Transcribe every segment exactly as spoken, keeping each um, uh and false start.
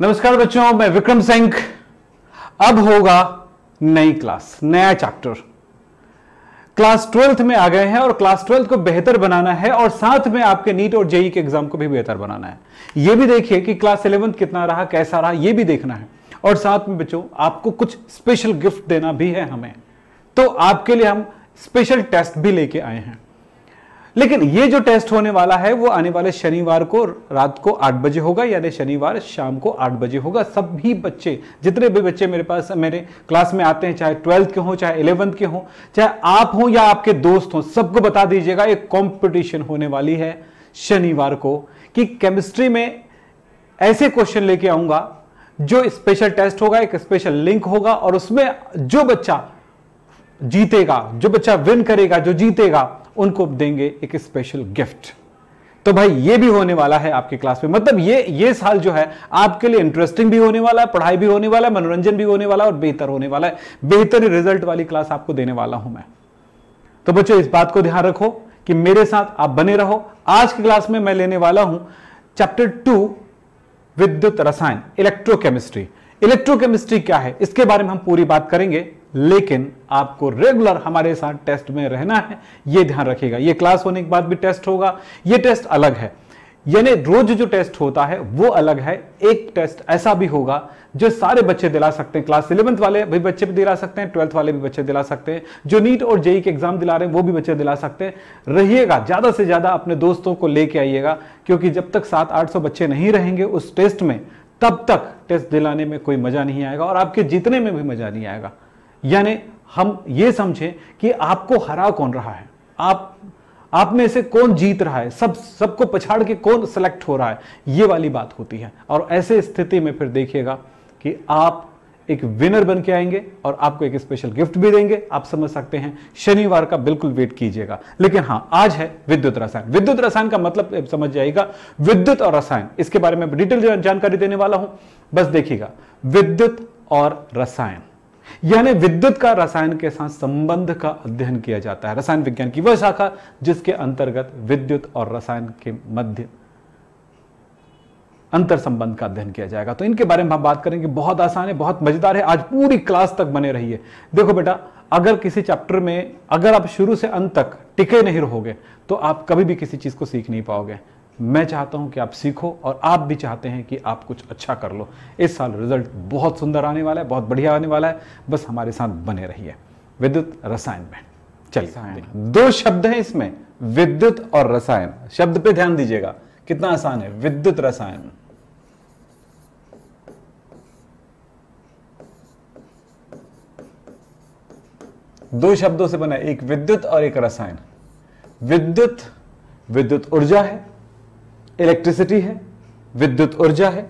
नमस्कार बच्चों, मैं विक्रम सिंह। अब होगा नई क्लास, नया चैप्टर। क्लास ट्वेल्थ में आ गए हैं और क्लास ट्वेल्थ को बेहतर बनाना है और साथ में आपके नीट और जेई के एग्जाम को भी बेहतर बनाना है। यह भी देखिए कि क्लास इलेवेंथ कितना रहा, कैसा रहा, यह भी देखना है। और साथ में बच्चों आपको कुछ स्पेशल गिफ्ट देना भी है हमें, तो आपके लिए हम स्पेशल टेस्ट भी लेके आए हैं। लेकिन ये जो टेस्ट होने वाला है वो आने वाले शनिवार को रात को आठ बजे होगा, यानी शनिवार शाम को आठ बजे होगा। सभी बच्चे, जितने भी बच्चे मेरे पास मेरे क्लास में आते हैं, चाहे ट्वेल्थ के हों, चाहे इलेवेंथ के हों, चाहे आप हों या आपके दोस्त हों, सबको बता दीजिएगा एक कंपटीशन होने वाली है शनिवार को कि केमिस्ट्री में ऐसे क्वेश्चन लेके आऊँगा जो स्पेशल टेस्ट होगा, एक स्पेशल लिंक होगा और उसमें जो बच्चा जीतेगा, जो बच्चा विन करेगा, जो जीतेगा उनको देंगे एक स्पेशल गिफ्ट। तो भाई ये भी होने वाला है आपकी क्लास में। मतलब ये ये साल जो है आपके लिए इंटरेस्टिंग भी होने वाला है, पढ़ाई भी होने वाला है, मनोरंजन भी होने वाला है और बेहतर होने वाला है। बेहतर रिजल्ट वाली क्लास आपको देने वाला हूं मैं। तो बच्चों इस बात को ध्यान रखो कि मेरे साथ आप बने रहो। आज की क्लास में मैं लेने वाला हूं चैप्टर टू विद्युत रसायन, इलेक्ट्रोकेमिस्ट्री। इलेक्ट्रोकेमिस्ट्री क्या है इसके बारे में हम पूरी बात करेंगे, लेकिन आपको रेगुलर हमारे साथ टेस्ट में रहना है, यह ध्यान रखिएगा। यह क्लास होने के बाद भी टेस्ट होगा, यह टेस्ट अलग है, यानी रोज जो टेस्ट होता है वो अलग है। एक टेस्ट ऐसा भी होगा जो सारे बच्चे दिला सकते हैं, क्लास इलेवेंथ वाले भी बच्चे भी दिला सकते हैं, ट्वेल्थ वाले भी बच्चे दिला सकते हैं, जो नीट और जेई के एग्जाम दिला रहे हैं वो भी बच्चे दिला सकते हैं। रहिएगा, ज्यादा से ज्यादा अपने दोस्तों को लेके आइएगा, क्योंकि जब तक सात आठ सौ बच्चे नहीं रहेंगे उस टेस्ट में, तब तक टेस्ट दिलाने में कोई मजा नहीं आएगा और आपके जीतने में भी मजा नहीं आएगा। यानी हम ये समझें कि आपको हरा कौन रहा है, आप आप में से कौन जीत रहा है, सब सबको पछाड़ के कौन सेलेक्ट हो रहा है, ये वाली बात होती है। और ऐसे स्थिति में फिर देखिएगा कि आप एक विनर बन के आएंगे और आपको एक स्पेशल गिफ्ट भी देंगे, आप समझ सकते हैं। शनिवार का बिल्कुल वेट कीजिएगा। लेकिन हाँ, आज है विद्युत रसायन। विद्युत रसायन का मतलब समझ जाइएगा, विद्युत और रसायन, इसके बारे में डिटेल जानकारी देने वाला हूं। बस देखिएगा, विद्युत और रसायन यानी विद्युत का रसायन के साथ संबंध का अध्ययन किया जाता है। रसायन विज्ञान की वह शाखा जिसके अंतर्गत विद्युत और रसायन के मध्य अंतर संबंध का अध्ययन किया जाएगा। तो इनके बारे में हम बात करेंगे। बहुत आसान है, बहुत मजेदार है। आज पूरी क्लास तक बने रहिए। देखो बेटा, अगर किसी चैप्टर में अगर आप शुरू से अंत तक टिके नहीं रहोगे तो आप कभी भी किसी चीज को सीख नहीं पाओगे। मैं चाहता हूं कि आप सीखो और आप भी चाहते हैं कि आप कुछ अच्छा कर लो। इस साल रिजल्ट बहुत सुंदर आने वाला है, बहुत बढ़िया आने वाला है। बस हमारे साथ बने रहिए विद्युत रसायन में। चलिए, दो शब्द हैं इसमें, विद्युत और रसायन। शब्द पे ध्यान दीजिएगा, कितना आसान है। विद्युत रसायन, दो शब्दों से बना है, एक विद्युत और एक रसायन। विद्युत विद्युत ऊर्जा है, इलेक्ट्रिसिटी है, विद्युत ऊर्जा है।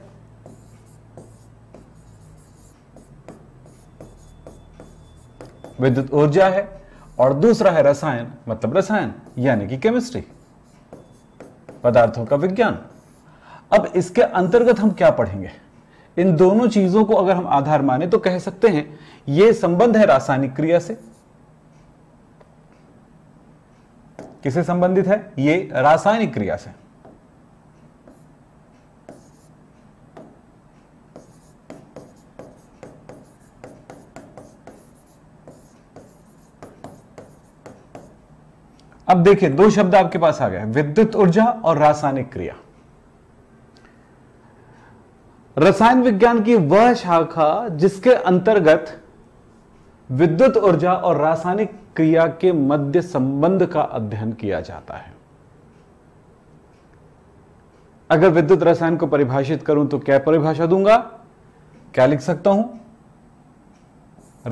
विद्युत ऊर्जा है और दूसरा है रसायन, मतलब रसायन यानी कि केमिस्ट्री, पदार्थों का विज्ञान। अब इसके अंतर्गत हम क्या पढ़ेंगे? इन दोनों चीजों को अगर हम आधार माने तो कह सकते हैं यह संबंध है रासायनिक क्रिया से। किससे संबंधित है? यह रासायनिक क्रिया से। अब देखिए, दो शब्द आपके पास आ गए, विद्युत ऊर्जा और रासायनिक क्रिया। रसायन विज्ञान की वह शाखा जिसके अंतर्गत विद्युत ऊर्जा और रासायनिक क्रिया के मध्य संबंध का अध्ययन किया जाता है। अगर विद्युत रसायन को परिभाषित करूं तो क्या परिभाषा दूंगा, क्या लिख सकता हूं?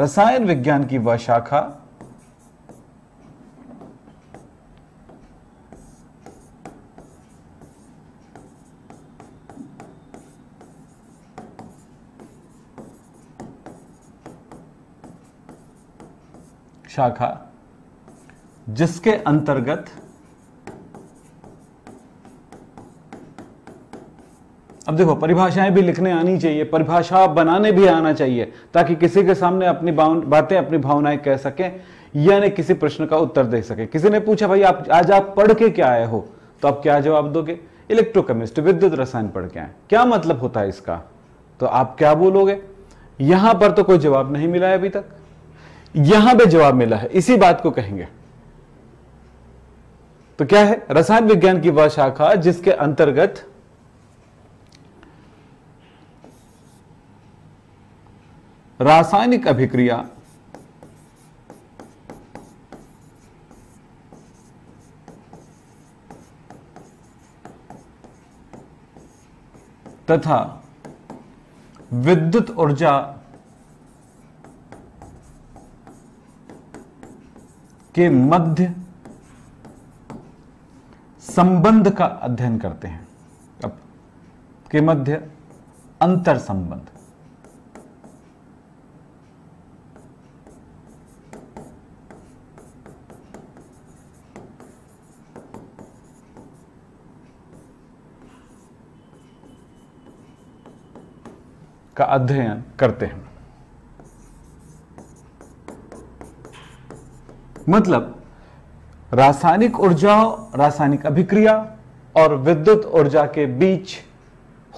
रसायन विज्ञान की वह शाखा शाखा जिसके अंतर्गत, अब देखो परिभाषाएं भी लिखने आनी चाहिए, परिभाषा बनाने भी आना चाहिए, ताकि किसी के सामने अपनी बातें, अपनी भावनाएं कह सके, यानी किसी प्रश्न का उत्तर दे सके। किसी ने पूछा, भाई आप आज आप पढ़ के क्या आए हो, तो आप क्या जवाब दोगे? इलेक्ट्रोकेमिस्ट्री, विद्युत रसायन पढ़ के आए। क्या मतलब होता है इसका? तो आप क्या बोलोगे? यहां पर तो कोई जवाब नहीं मिला है अभी तक, यहां पे जवाब मिला है, इसी बात को कहेंगे। तो क्या है? रसायन विज्ञान की वह शाखा जिसके अंतर्गत रासायनिक अभिक्रिया तथा विद्युत ऊर्जा के मध्य संबंध का अध्ययन करते हैं। अब के मध्य अंतर संबंध, का अध्ययन करते हैं। मतलब रासायनिक ऊर्जा, रासायनिक अभिक्रिया और विद्युत ऊर्जा के बीच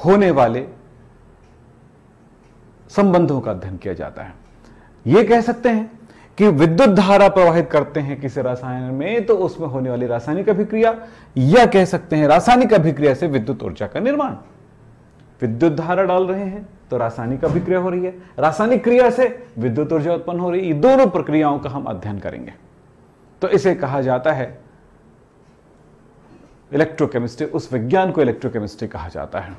होने वाले संबंधों का अध्ययन किया जाता है। यह कह सकते हैं कि विद्युत धारा प्रवाहित करते हैं किसी रसायन में तो उसमें होने वाली रासायनिक अभिक्रिया, या कह सकते हैं रासायनिक अभिक्रिया से विद्युत ऊर्जा का निर्माण। विद्युत धारा डाल रहे हैं तो रासायनिक अभिक्रिया हो रही है, रासायनिक क्रिया से विद्युत ऊर्जा उत्पन्न हो रही है। दोनों प्रक्रियाओं का हम अध्ययन करेंगे। तो इसे कहा जाता है इलेक्ट्रोकेमिस्ट्री, उस विज्ञान को इलेक्ट्रोकेमिस्ट्री कहा जाता है।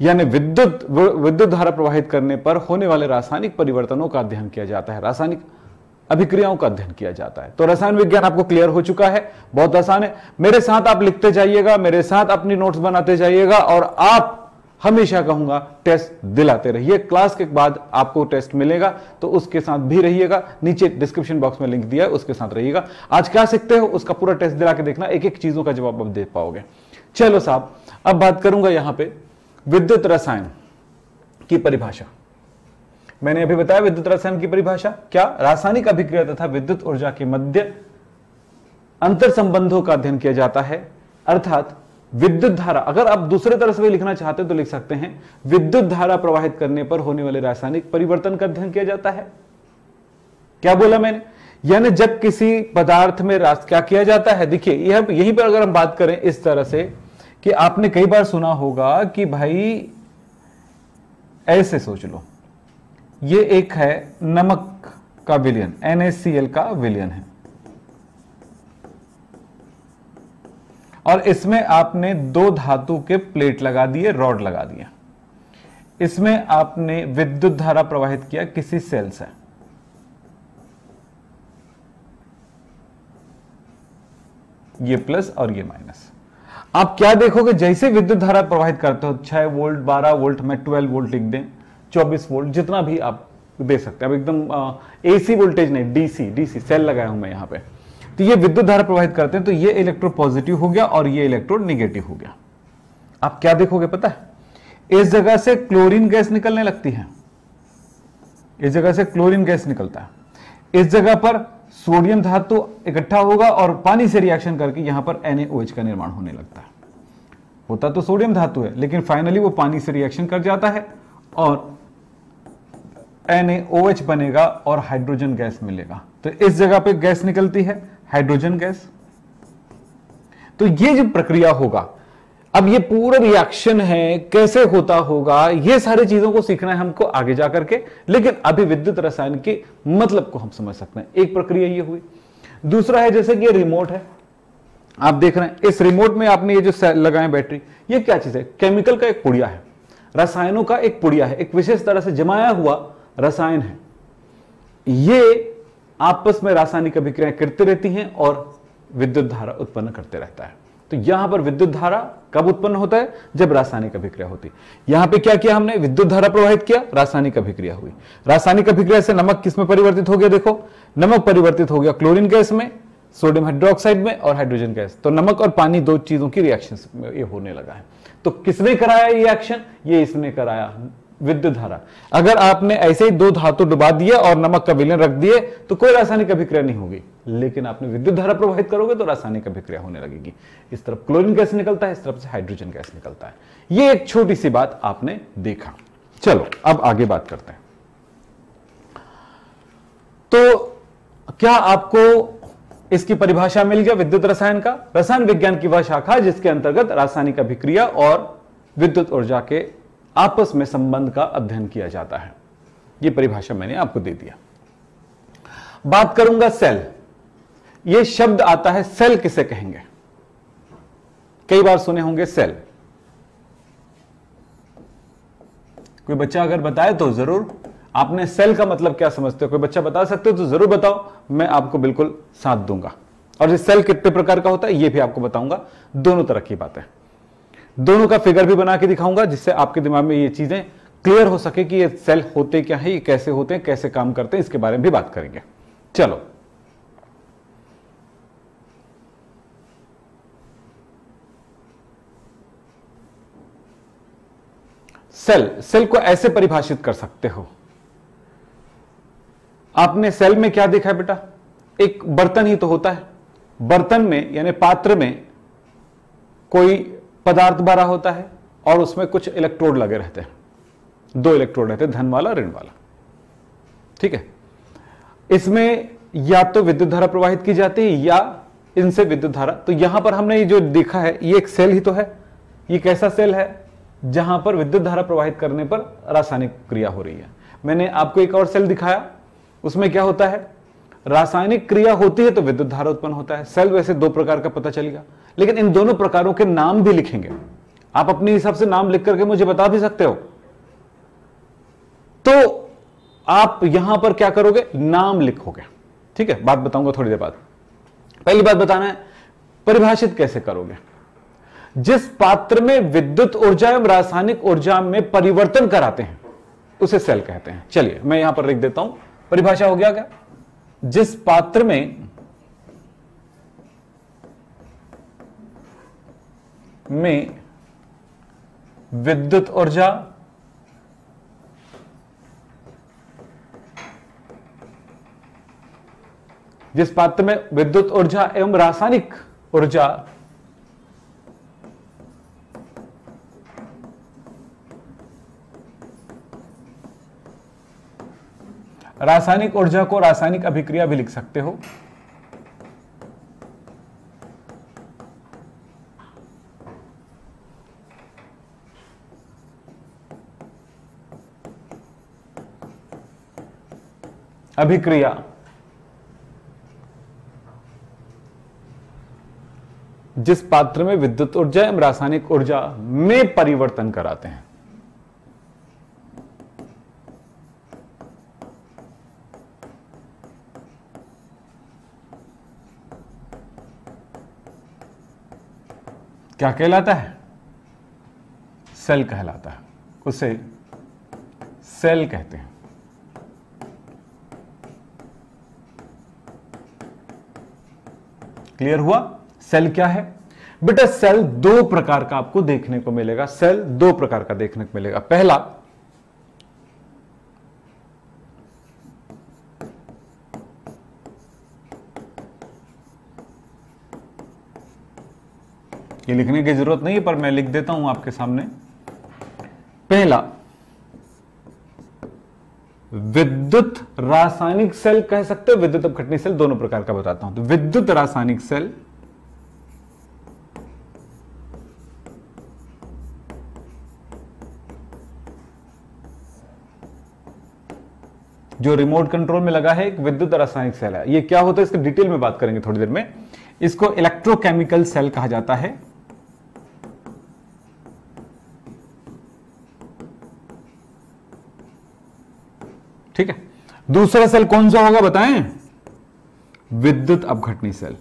यानी विद्युत विद्युत धारा प्रवाहित करने पर होने वाले रासायनिक परिवर्तनों का अध्ययन किया जाता है, रासायनिक अभिक्रियाओं का अध्ययन किया जाता है। तो रसायन विज्ञान आपको क्लियर हो चुका है, बहुत आसान है। मेरे साथ आप लिखते जाइएगा, मेरे साथ अपनी नोट्स बनाते जाइएगा, और आप हमेशा कहूंगा टेस्ट दिलाते रहिए। क्लास के बाद आपको टेस्ट मिलेगा तो उसके साथ भी रहिएगा। नीचे डिस्क्रिप्शन बॉक्स में लिंक दिया है, उसके साथ रहिएगा। आज क्या सीखते हो उसका पूरा टेस्ट दिला के देखना, एक एक चीजों का जवाब आप दे पाओगे। चलो साहब, अब बात करूंगा यहां पर विद्युत रसायन की परिभाषा। मैंने अभी बताया विद्युत रसायन की परिभाषा क्या? रासायनिक अभिक्रिया तथा विद्युत ऊर्जा के मध्य अंतर संबंधों का अध्ययन किया जाता है। अर्थात विद्युत धारा, अगर आप दूसरे तरह से भी लिखना चाहते हैं तो लिख सकते हैं, विद्युत धारा प्रवाहित करने पर होने वाले रासायनिक परिवर्तन का अध्ययन किया जाता है। क्या बोला मैंने? यानी जब किसी पदार्थ में रास क्या किया जाता है। देखिए यहीं पर अगर हम बात करें इस तरह से कि आपने कई बार सुना होगा कि भाई ऐसे सोच लो, ये एक है नमक का विलयन, NaCl का विलयन है, और इसमें आपने दो धातु के प्लेट लगा दिए, रॉड लगा दिया, इसमें आपने विद्युत धारा प्रवाहित किया किसी सेल से। ये प्लस और ये माइनस। आप क्या देखोगे, जैसे विद्युत धारा प्रवाहित करते हो, छह वोल्ट, बारह वोल्ट में बारह वोल्ट लिख दें, चौबीस वोल्ट, जितना भी आप दे सकते हैं। अब एकदम एसी वोल्टेज नहीं, डीसी डीसी सेल लगाया हूं मैं यहां पे। तो ये विद्युत धारा प्रवाहित करते हैं, तो ये इलेक्ट्रो पॉजिटिव हो गया और ये इलेक्ट्रो नेगेटिव हो गया। आप क्या देखोगे पता है, इस जगह से क्लोरीन गैस निकलने लगती है, इस जगह से क्लोरीन गैस निकलता है, इस जगह पर सोडियम धातु इकट्ठा होगा और पानी से रिएक्शन करके यहां पर NaOH का निर्माण होने लगता है। होता तो सोडियम धातु है, लेकिन फाइनली वो पानी से रिएक्शन कर जाता है और NaOH बनेगा और हाइड्रोजन गैस मिलेगा। तो इस जगह पे गैस निकलती है, हाइड्रोजन गैस। तो ये जो प्रक्रिया होगा, अब ये पूरा रिएक्शन है, कैसे होता होगा, ये सारी चीजों को सीखना है हमको आगे जा करके। लेकिन अभी विद्युत रसायन के मतलब को हम समझ सकते हैं। एक प्रक्रिया ये हुई। दूसरा है जैसे कि ये रिमोट है, आप देख रहे हैं, इस रिमोट में आपने ये जो लगाए बैटरी, ये क्या चीज है? केमिकल का एक पुड़िया है, रसायनों का एक पुड़िया है, एक विशेष तरह से जमाया हुआ रसायन है। ये आपस में रासायनिक अभिक्रियाएं करते रहती हैं और विद्युत धारा उत्पन्न करते रहता है। तो यहां पर विद्युत धारा कब उत्पन्न होता है? जब रासायनिक अभिक्रिया होती है। यहां पे क्या किया हमने? विद्युत धारा प्रवाहित किया, रासायनिक अभिक्रिया हुई। रासायनिक अभिक्रिया से नमक किसमें परिवर्तित हो गया? देखो, नमक परिवर्तित हो गया क्लोरीन गैस में, सोडियम हाइड्रोक्साइड में और हाइड्रोजन गैस। तो नमक और पानी दो चीजों की रिएक्शन होने लगा है। तो किसने कराया ये एक्शन? ये इसने कराया, विद्युत धारा। अगर आपने ऐसे ही दो धातु डुबा दिए और नमक का विलयन रख दिए तो कोई रासायनिक अभिक्रिया नहीं होगी, लेकिन आपने विद्युत धारा प्रवाहित करोगे तो रासायनिक अभिक्रिया होने लगेगी। इस तरफ क्लोरीन गैस निकलता है, इस तरफ से हाइड्रोजन गैस निकलता है। ये एक छोटी सी बात आपने देखा। चलो अब आगे बात करते हैं। तो क्या आपको इसकी परिभाषा मिल गया विद्युत रसायन का? रसायन विज्ञान की वह शाखा जिसके अंतर्गत रासायनिक अभिक्रिया और विद्युत ऊर्जा के आपस में संबंध का अध्ययन किया जाता है। यह परिभाषा मैंने आपको दे दिया। बात करूंगा सेल। यह शब्द आता है, सेल किसे कहेंगे? कई बार सुने होंगे सेल। कोई बच्चा अगर बताए तो जरूर, आपने सेल का मतलब क्या समझते हो? कोई बच्चा बता सकते हो तो जरूर बताओ, मैं आपको बिल्कुल साथ दूंगा। और ये सेल कितने प्रकार का होता है यह भी आपको बताऊंगा। दोनों तरह की बातें, दोनों का फिगर भी बना के दिखाऊंगा, जिससे आपके दिमाग में ये चीजें क्लियर हो सके कि ये सेल होते क्या है, ये कैसे होते हैं, कैसे काम करते हैं, इसके बारे में भी बात करेंगे। चलो सेल, सेल को ऐसे परिभाषित कर सकते हो। आपने सेल में क्या देखा है बेटा? एक बर्तन ही तो होता है। बर्तन में यानी पात्र में कोई पदार्थ भरा होता है और उसमें कुछ इलेक्ट्रोड लगे रहते हैं। दो इलेक्ट्रोड रहते हैं, धन वाला, ऋण वाला। ठीक है, इसमें या तो विद्युत धारा प्रवाहित की जाती है या इनसे विद्युत धारा। तो यहां पर हमने ये जो देखा है ये एक सेल ही तो है। ये कैसा सेल है? जहां पर विद्युत धारा प्रवाहित करने पर रासायनिक क्रिया हो रही है। मैंने आपको एक और सेल दिखाया, उसमें क्या होता है? रासायनिक क्रिया होती है तो विद्युत धारा उत्पन्न होता है। सेल वैसे दो प्रकार का पता चल गया, लेकिन इन दोनों प्रकारों के नाम भी लिखेंगे। आप अपने हिसाब से नाम लिख करके मुझे बता भी सकते हो। तो आप यहां पर क्या करोगे? नाम लिखोगे। ठीक है, बात बताऊंगा थोड़ी देर बाद। पहली बात बताना है परिभाषित कैसे करोगे। जिस पात्र में विद्युत ऊर्जा एवं रासायनिक ऊर्जा में परिवर्तन कराते हैं उसे सेल कहते हैं। चलिए मैं यहां पर लिख देता हूं, परिभाषा हो गया क्या? जिस पात्र में में विद्युत ऊर्जा जिस पात्र में विद्युत ऊर्जा एवं रासायनिक ऊर्जा रासायनिक ऊर्जा को रासायनिक अभिक्रिया भी लिख सकते हो, अभिक्रिया जिस पात्र में विद्युत ऊर्जा एवं रासायनिक ऊर्जा में परिवर्तन कराते हैं क्या कहलाता है? सेल कहलाता है, उसे सेल कहते हैं। क्लियर हुआ? सेल क्या है बेटा? सेल दो प्रकार का आपको देखने को मिलेगा। सेल दो प्रकार का देखने को मिलेगा। पहला ये लिखने की जरूरत नहीं है, पर मैं लिख देता हूं आपके सामने। पहला विद्युत रासायनिक सेल कह सकते हो, विद्युत अपघटनी सेल, दोनों प्रकार का बताता हूं। तो विद्युत रासायनिक सेल जो रिमोट कंट्रोल में लगा है एक विद्युत रासायनिक सेल है। ये क्या होता है इसके डिटेल में बात करेंगे थोड़ी देर में। इसको इलेक्ट्रोकेमिकल सेल कहा जाता है। ठीक है, दूसरा सेल कौन सा होगा बताएं? विद्युत अपघटनी सेल।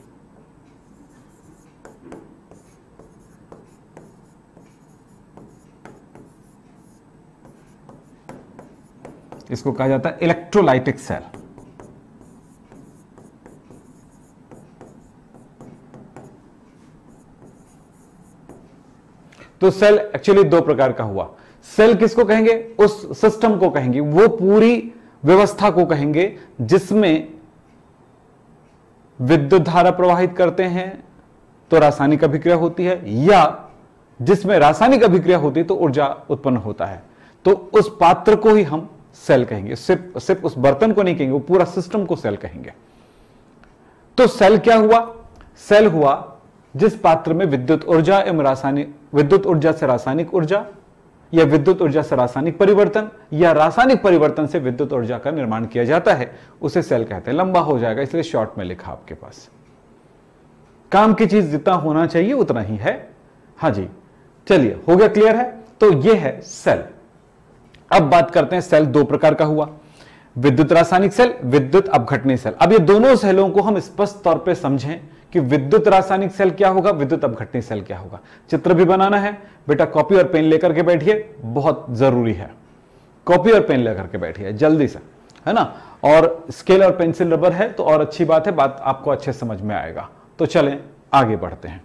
इसको कहा जाता है इलेक्ट्रोलाइटिक सेल। तो सेल एक्चुअली दो प्रकार का हुआ। सेल किसको कहेंगे? उस सिस्टम को कहेंगे, वो पूरी व्यवस्था को कहेंगे जिसमें विद्युत धारा प्रवाहित करते हैं तो रासायनिक अभिक्रिया होती है, या जिसमें रासायनिक अभिक्रिया होती है तो ऊर्जा उत्पन्न होता है। तो उस पात्र को ही हम सेल कहेंगे, सिर्फ सिर्फ उस बर्तन को नहीं कहेंगे, वो पूरा सिस्टम को सेल कहेंगे। तो सेल क्या हुआ? सेल हुआ जिस पात्र में विद्युत ऊर्जा एवं रासायनिक, विद्युत ऊर्जा से रासायनिक ऊर्जा या विद्युत ऊर्जा से रासायनिक परिवर्तन या रासायनिक परिवर्तन से विद्युत ऊर्जा का निर्माण किया जाता है, उसे सेल कहते हैं। लंबा हो जाएगा इसलिए शॉर्ट में लिखा आपके पास। काम की चीज जितना होना चाहिए उतना ही है। हाँ जी, चलिए हो गया, क्लियर है। तो यह है सेल। अब बात करते हैं, सेल दो प्रकार का हुआ, विद्युत रासायनिक सेल, विद्युत अपघटनीय सेल। अब ये दोनों सेलों को हम स्पष्ट तौर पे समझें कि विद्युत रासायनिक सेल क्या होगा, विद्युत अपघटनीय सेल क्या होगा। चित्र भी बनाना है बेटा, कॉपी और पेन लेकर के बैठिए, बहुत जरूरी है। कॉपी और पेन लेकर के बैठिए जल्दी से, है ना, और स्केल और पेंसिल रबर है तो और अच्छी बात है, बात आपको अच्छे समझ में आएगा। तो चलें आगे बढ़ते हैं।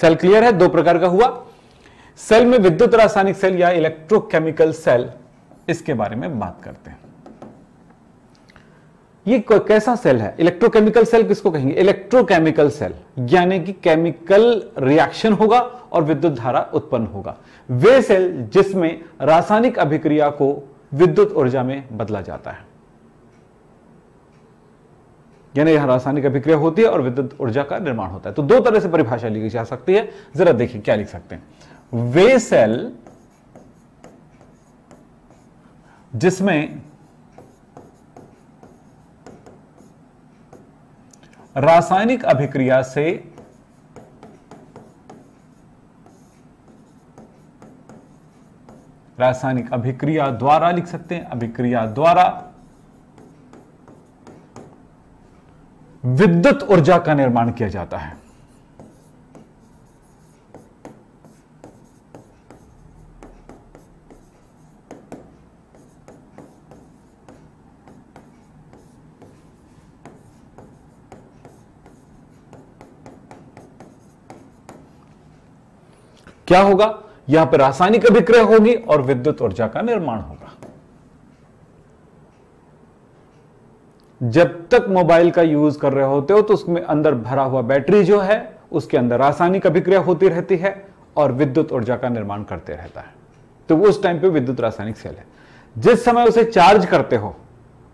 सेल क्लियर है, दो प्रकार का हुआ। सेल में विद्युत रासायनिक सेल या इलेक्ट्रोकेमिकल सेल, इसके बारे में बात करते हैं। ये कैसा सेल है? इलेक्ट्रोकेमिकल सेल किसको कहेंगे? इलेक्ट्रोकेमिकल सेल, यानी कि केमिकल रिएक्शन होगा और विद्युत धारा उत्पन्न होगा। वे सेल जिसमें रासायनिक अभिक्रिया को विद्युत ऊर्जा में बदला जाता है, यानी यहां रासायनिक अभिक्रिया होती है और विद्युत ऊर्जा का निर्माण होता है। तो दो तरह से परिभाषा लिखी जा सकती है, जरा देखिए क्या लिख सकते हैं। वे सेल जिसमें रासायनिक अभिक्रिया से रासायनिक अभिक्रिया द्वारा लिख सकते हैं, अभिक्रिया द्वारा विद्युत ऊर्जा का निर्माण किया जाता है। क्या होगा? यहां पर रासायनिक अभिक्रिया होगी और विद्युत ऊर्जा का निर्माण होगा। जब तक मोबाइल का यूज कर रहे होते हो तो उसमें अंदर भरा हुआ बैटरी जो है, उसके अंदर रासायनिक अभिक्रिया होती रहती है और विद्युत ऊर्जा का निर्माण करते रहता है। तो वो उस टाइम पे विद्युत रासायनिक सेल है। जिस समय उसे चार्ज करते हो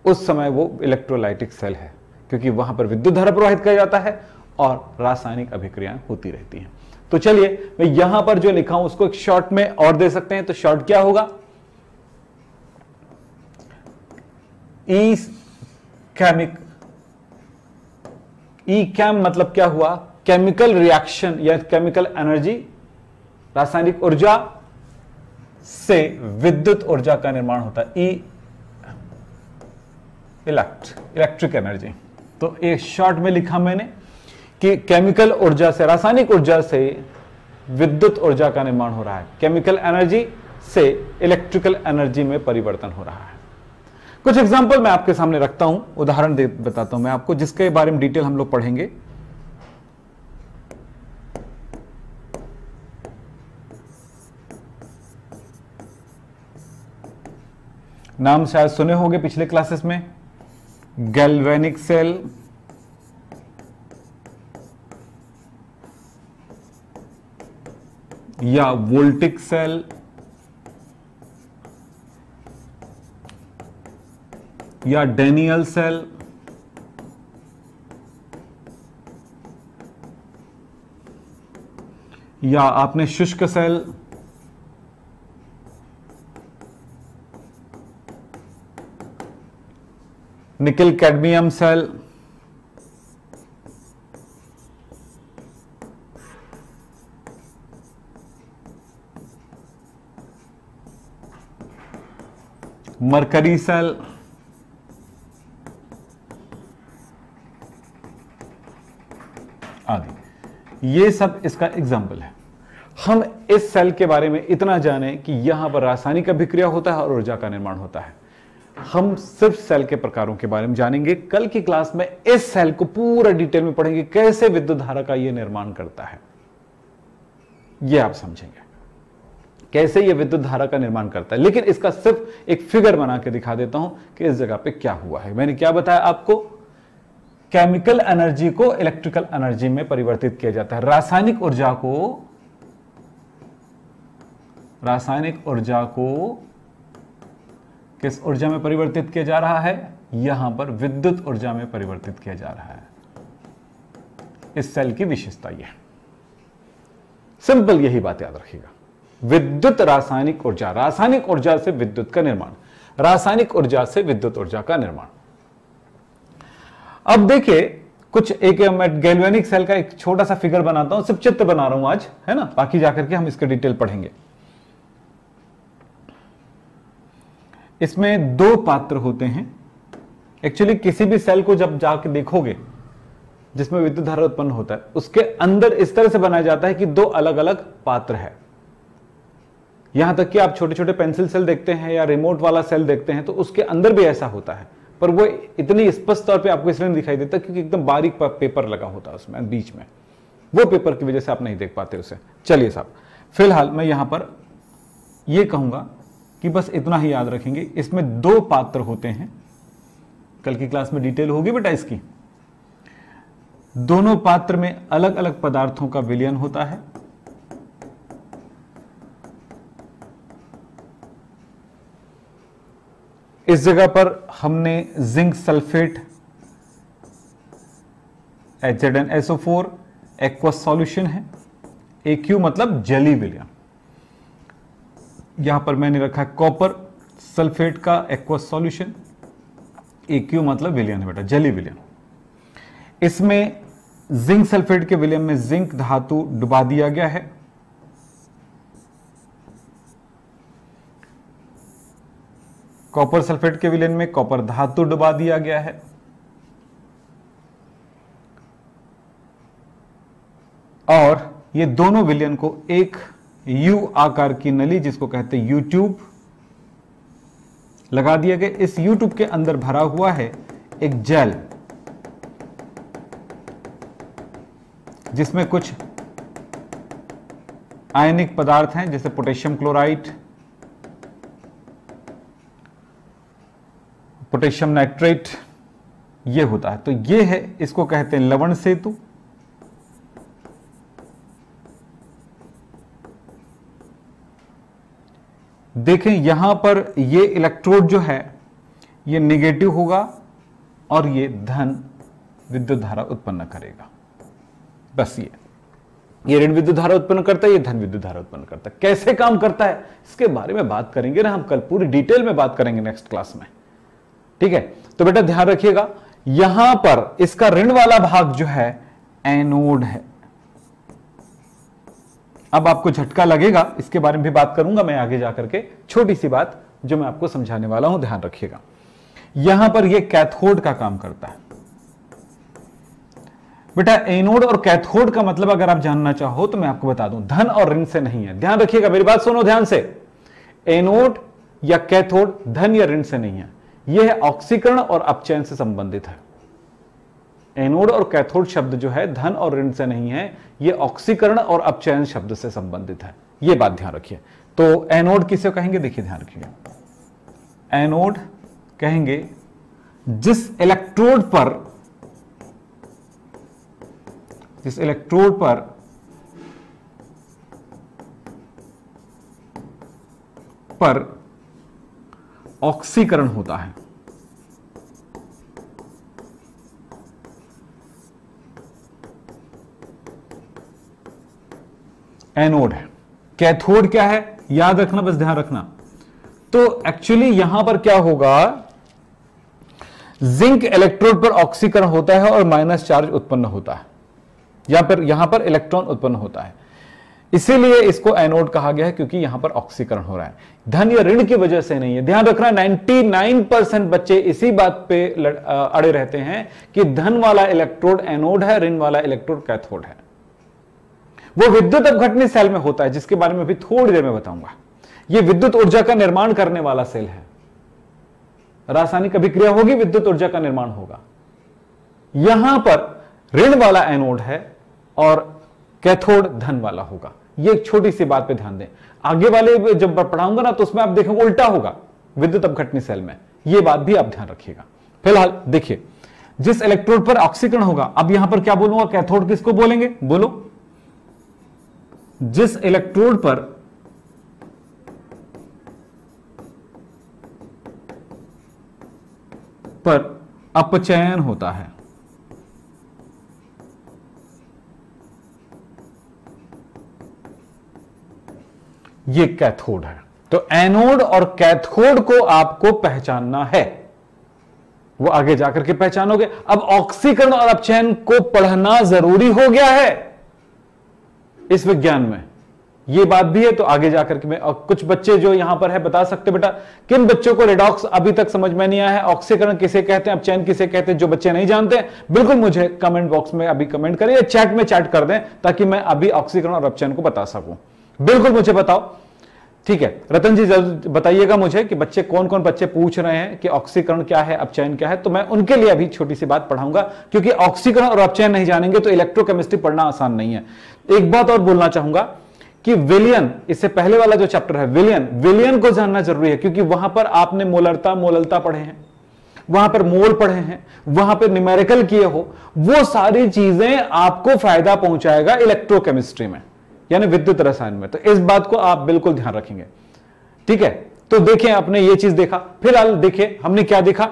उस समय वो इलेक्ट्रोलाइटिक सेल है, क्योंकि वहां पर विद्युत धारा प्रवाहित किया जाता है और रासायनिक अभिक्रियाएं होती रहती हैं। तो चलिए मैं यहां पर जो लिखा हूं उसको एक शॉर्ट में और दे सकते हैं। तो शॉर्ट क्या होगा? ई केमिक, ई केम मतलब क्या हुआ? केमिकल रिएक्शन या केमिकल एनर्जी, रासायनिक ऊर्जा से विद्युत ऊर्जा का निर्माण होता है। E elect, electric energy. तो एक शॉर्ट में लिखा मैंने कि केमिकल ऊर्जा से, रासायनिक ऊर्जा से विद्युत ऊर्जा का निर्माण हो रहा है, केमिकल एनर्जी से इलेक्ट्रिकल एनर्जी में परिवर्तन हो रहा है। कुछ एग्जांपल मैं आपके सामने रखता हूं, उदाहरण दे बताता हूं मैं आपको, जिसके बारे में डिटेल हम लोग पढ़ेंगे। नाम शायद सुने होंगे पिछले क्लासेस में, गैल्वेनिक सेल, या वोल्टिक सेल, या डेनियल सेल, या आपने शुष्क सेल, निकल कैडमियम सेल, मरकरी सेल, आदि। ये सब इसका एग्जाम्पल है। हम इस सेल के बारे में इतना जाने कि यहां पर रासायनिक अभिक्रिया होता है और ऊर्जा का निर्माण होता है। हम सिर्फ सेल के प्रकारों के बारे में जानेंगे। कल की क्लास में इस सेल को पूरा डिटेल में पढ़ेंगे, कैसे विद्युत धारा का यह निर्माण करता है, यह आप समझेंगे। कैसे ये विद्युत धारा का निर्माण करता है। लेकिन इसका सिर्फ एक फिगर बना के दिखा देता हूं कि इस जगह पे क्या हुआ है। मैंने क्या बताया आपको, केमिकल एनर्जी को इलेक्ट्रिकल एनर्जी में परिवर्तित किया जाता है, रासायनिक ऊर्जा को रासायनिक ऊर्जा को किस ऊर्जा में परिवर्तित किया जा रहा है, यहां पर विद्युत ऊर्जा में परिवर्तित किया जा रहा है। इस सेल की विशेषता यह, सिंपल यही बात याद रखिएगा, विद्युत रासायनिक ऊर्जा, रासायनिक ऊर्जा से विद्युत का निर्माण, रासायनिक ऊर्जा से विद्युत ऊर्जा का निर्माण। अब देखिए कुछ एक गैल्वेनिक सेल का एक छोटा सा फिगर बनाता हूं, सिर्फ चित्र बना रहा हूं आज, है ना, बाकी जाकर के हम इसके डिटेल पढ़ेंगे। इसमें दो पात्र होते हैं। एक्चुअली किसी भी सेल को जब जाके देखोगे जिसमें विद्युत धारा उत्पन्न होता है, उसके अंदर इस तरह से बनाया जाता है कि दो अलग अलग पात्र है। यहां तक कि आप छोटे छोटे पेंसिल सेल देखते हैं या रिमोट वाला सेल देखते हैं तो उसके अंदर भी ऐसा होता है, पर वो इतनी स्पष्ट तौर पे आपको इसलिए नहीं दिखाई देता क्योंकि एकदम बारीक पेपर लगा होता है उसमें, बीच में वो पेपर की वजह से आप नहीं देख पाते उसे। चलिए साहब, फिलहाल मैं यहां पर यह कहूंगा कि बस इतना ही याद रखेंगे, इसमें दो पात्र होते हैं। कल की क्लास में डिटेल होगी बेटा इसकी। दोनों पात्र में अलग अलग पदार्थों का विलयन होता है। इस जगह पर हमने zinc sulphate Z n S O four aqueous solution है, A Q मतलब जली विलयन। यहां पर मैंने रखा कॉपर सल्फेट का एक्वस सॉल्यूशन, A Q मतलब विलयन है बेटा, जली विलयन। इसमें जिंक सल्फेट के विलयन में जिंक धातु डुबा दिया गया है। कॉपर सल्फेट के विलयन में कॉपर धातु डुबा दिया गया है। और ये दोनों विलयन को एक यू आकार की नली, जिसको कहते हैं यू ट्यूब, लगा दिया गया। इस यू ट्यूब के अंदर भरा हुआ है एक जेल, जिसमें कुछ आयनिक पदार्थ हैं जैसे पोटेशियम क्लोराइड, पोटेशियम नाइट्रेट, ये होता है। तो ये है, इसको कहते हैं लवण सेतु। देखें यहां पर ये इलेक्ट्रोड जो है ये नेगेटिव होगा और ये धन विद्युत धारा उत्पन्न करेगा। बस ये ये ऋण विद्युत धारा उत्पन्न करता है, ये धन विद्युत धारा उत्पन्न करता है। कैसे काम करता है इसके बारे में बात करेंगे ना हम, कल पूरी डिटेल में बात करेंगे नेक्स्ट क्लास में, ठीक है। तो बेटा ध्यान रखिएगा, यहां पर इसका ऋण वाला भाग जो है एनोड है। अब आपको झटका लगेगा, इसके बारे में भी बात करूंगा मैं आगे जाकर के, छोटी सी बात जो मैं आपको समझाने वाला हूं, ध्यान रखिएगा। यहां पर यह कैथोड का काम करता है बेटा। एनोड और कैथोड का मतलब अगर आप जानना चाहो तो मैं आपको बता दूं, धन और ऋण से नहीं है, ध्यान रखिएगा, मेरी बात सुनो ध्यान से। एनोड या कैथोड धन या ऋण से नहीं है, यह ऑक्सीकरण और अपचयन से संबंधित है। एनोड और कैथोड शब्द जो है धन और ऋण से नहीं है, यह ऑक्सीकरण और अपचयन शब्द से संबंधित है, यह बात ध्यान रखिए। तो एनोड किसे कहेंगे, देखिए ध्यान रखिएगा, एनोड कहेंगे जिस इलेक्ट्रोड पर जिस इलेक्ट्रोड पर पर ऑक्सीकरण होता है, एनोड है। कैथोड क्या है याद रखना, बस ध्यान रखना। तो एक्चुअली यहां पर क्या होगा, जिंक इलेक्ट्रोड पर ऑक्सीकरण होता है और माइनस चार्ज उत्पन्न होता है, या फिर यहां पर इलेक्ट्रॉन उत्पन्न होता है, इसीलिए इसको एनोड कहा गया है क्योंकि यहां पर ऑक्सीकरण हो रहा है, धन या ऋण की वजह से नहीं है। ध्यान रखना, निन्यानवे परसेंट बच्चे इसी बात पे अड़े रहते हैं कि धन वाला इलेक्ट्रोड एनोड है, ऋण वाला इलेक्ट्रोड कैथोड है। वो विद्युत अपघटनी सेल में होता है, जिसके बारे में भी थोड़ी देर में बताऊंगा। यह विद्युत ऊर्जा का निर्माण करने वाला सेल है, रासायनिक अभिक्रिया होगी, विद्युत ऊर्जा का निर्माण होगा। यहां पर ऋण वाला एनोड है और कैथोड धन वाला होगा, ये एक छोटी सी बात पे ध्यान दें। आगे वाले जब पढ़ाऊंगा ना तो उसमें आप देखेंगे उल्टा होगा विद्युत अपघटनी सेल में, यह बात भी आप ध्यान रखिएगा। फिलहाल देखिए जिस इलेक्ट्रोड पर ऑक्सीकरण होगा, अब यहां पर क्या बोलूंगा, कैथोड किसको बोलेंगे, बोलो। जिस इलेक्ट्रोड पर पर अपचयन होता है, ये कैथोड है। तो एनोड और कैथोड को आपको पहचानना है, वो आगे जाकर के पहचानोगे। अब ऑक्सीकरण और अपचयन को पढ़ना जरूरी हो गया है इस विज्ञान में, ये बात भी है। तो आगे जाकर के मैं कुछ बच्चे जो यहां पर है बता सकते बेटा किन बच्चों को रेडॉक्स अभी तक समझ में नहीं आया है, ऑक्सीकरण किसे कहते हैं, अपचयन किसे कहते हैं, जो बच्चे नहीं जानते बिल्कुल मुझे कमेंट बॉक्स में अभी कमेंट करें या चैट में चैट कर दें ताकि मैं अभी ऑक्सीकरण और अपचयन को बता सकूं। बिल्कुल मुझे बताओ, ठीक है। रतन जी जरूर बताइएगा मुझे कि बच्चे कौन कौन बच्चे पूछ रहे हैं कि ऑक्सीकरण क्या है, अपचयन क्या है, तो मैं उनके लिए अभी छोटी सी बात पढ़ाऊंगा क्योंकि ऑक्सीकरण और अपचयन नहीं जानेंगे तो इलेक्ट्रोकेमिस्ट्री पढ़ना आसान नहीं है। एक बात और बोलना चाहूंगा कि विलियन, इससे पहले वाला जो चैप्टर है विलियन, विलियन को जानना जरूरी है क्योंकि वहां पर आपने मोलरता मोललता पढ़े हैं, वहां पर मोल पढ़े हैं, वहां पर न्यूमेरिकल किए हो, वो सारी चीजें आपको फायदा पहुंचाएगा इलेक्ट्रोकेमिस्ट्री में यानी विद्युत रसायन में। तो इस बात को आप बिल्कुल ध्यान रखेंगे, ठीक है। तो देखें आपने ये चीज देखा। फिलहाल देखें हमने क्या देखा,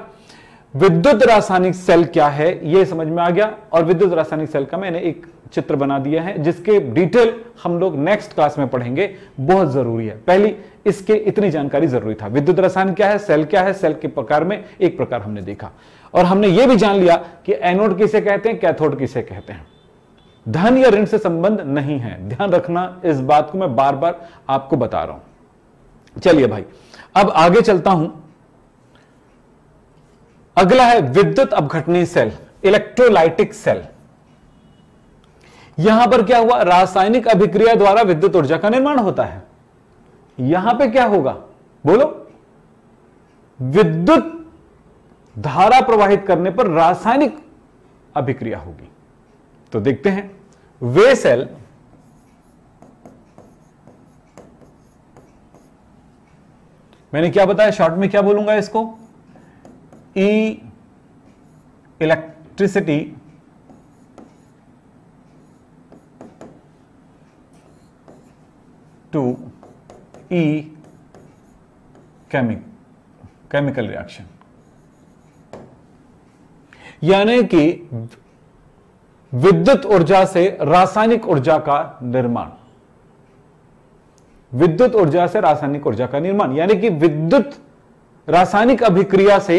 विद्युत रासायनिक सेल क्या है ये समझ में आ गया और विद्युत रासायनिक सेल का मैंने एक चित्र बना दिया है जिसके डिटेल हम लोग नेक्स्ट क्लास में पढ़ेंगे, बहुत जरूरी है। पहली इसके इतनी जानकारी जरूरी था, विद्युत रसायन क्या है, सेल क्या है, सेल के प्रकार में एक प्रकार हमने देखा और हमने ये भी जान लिया कि एनोड किसे कहते हैं, कैथोड किसे कहते हैं। धन या ऋण से संबंध नहीं है, ध्यान रखना इस बात को मैं बार बार आपको बता रहा हूं। चलिए भाई अब आगे चलता हूं। अगला है विद्युत अपघटनीय सेल, इलेक्ट्रोलाइटिक सेल। यहां पर क्या हुआ, रासायनिक अभिक्रिया द्वारा विद्युत ऊर्जा का निर्माण होता है। यहां पे क्या होगा, बोलो, विद्युत धारा प्रवाहित करने पर रासायनिक अभिक्रिया होगी। तो देखते हैं वे सेल मैंने क्या बताया, शॉर्ट में क्या बोलूंगा इसको, ई electricity to e chemic chemical reaction, यानी कि विद्युत ऊर्जा से रासायनिक ऊर्जा का निर्माण, विद्युत ऊर्जा से रासायनिक ऊर्जा का निर्माण यानी कि विद्युत रासायनिक अभिक्रिया से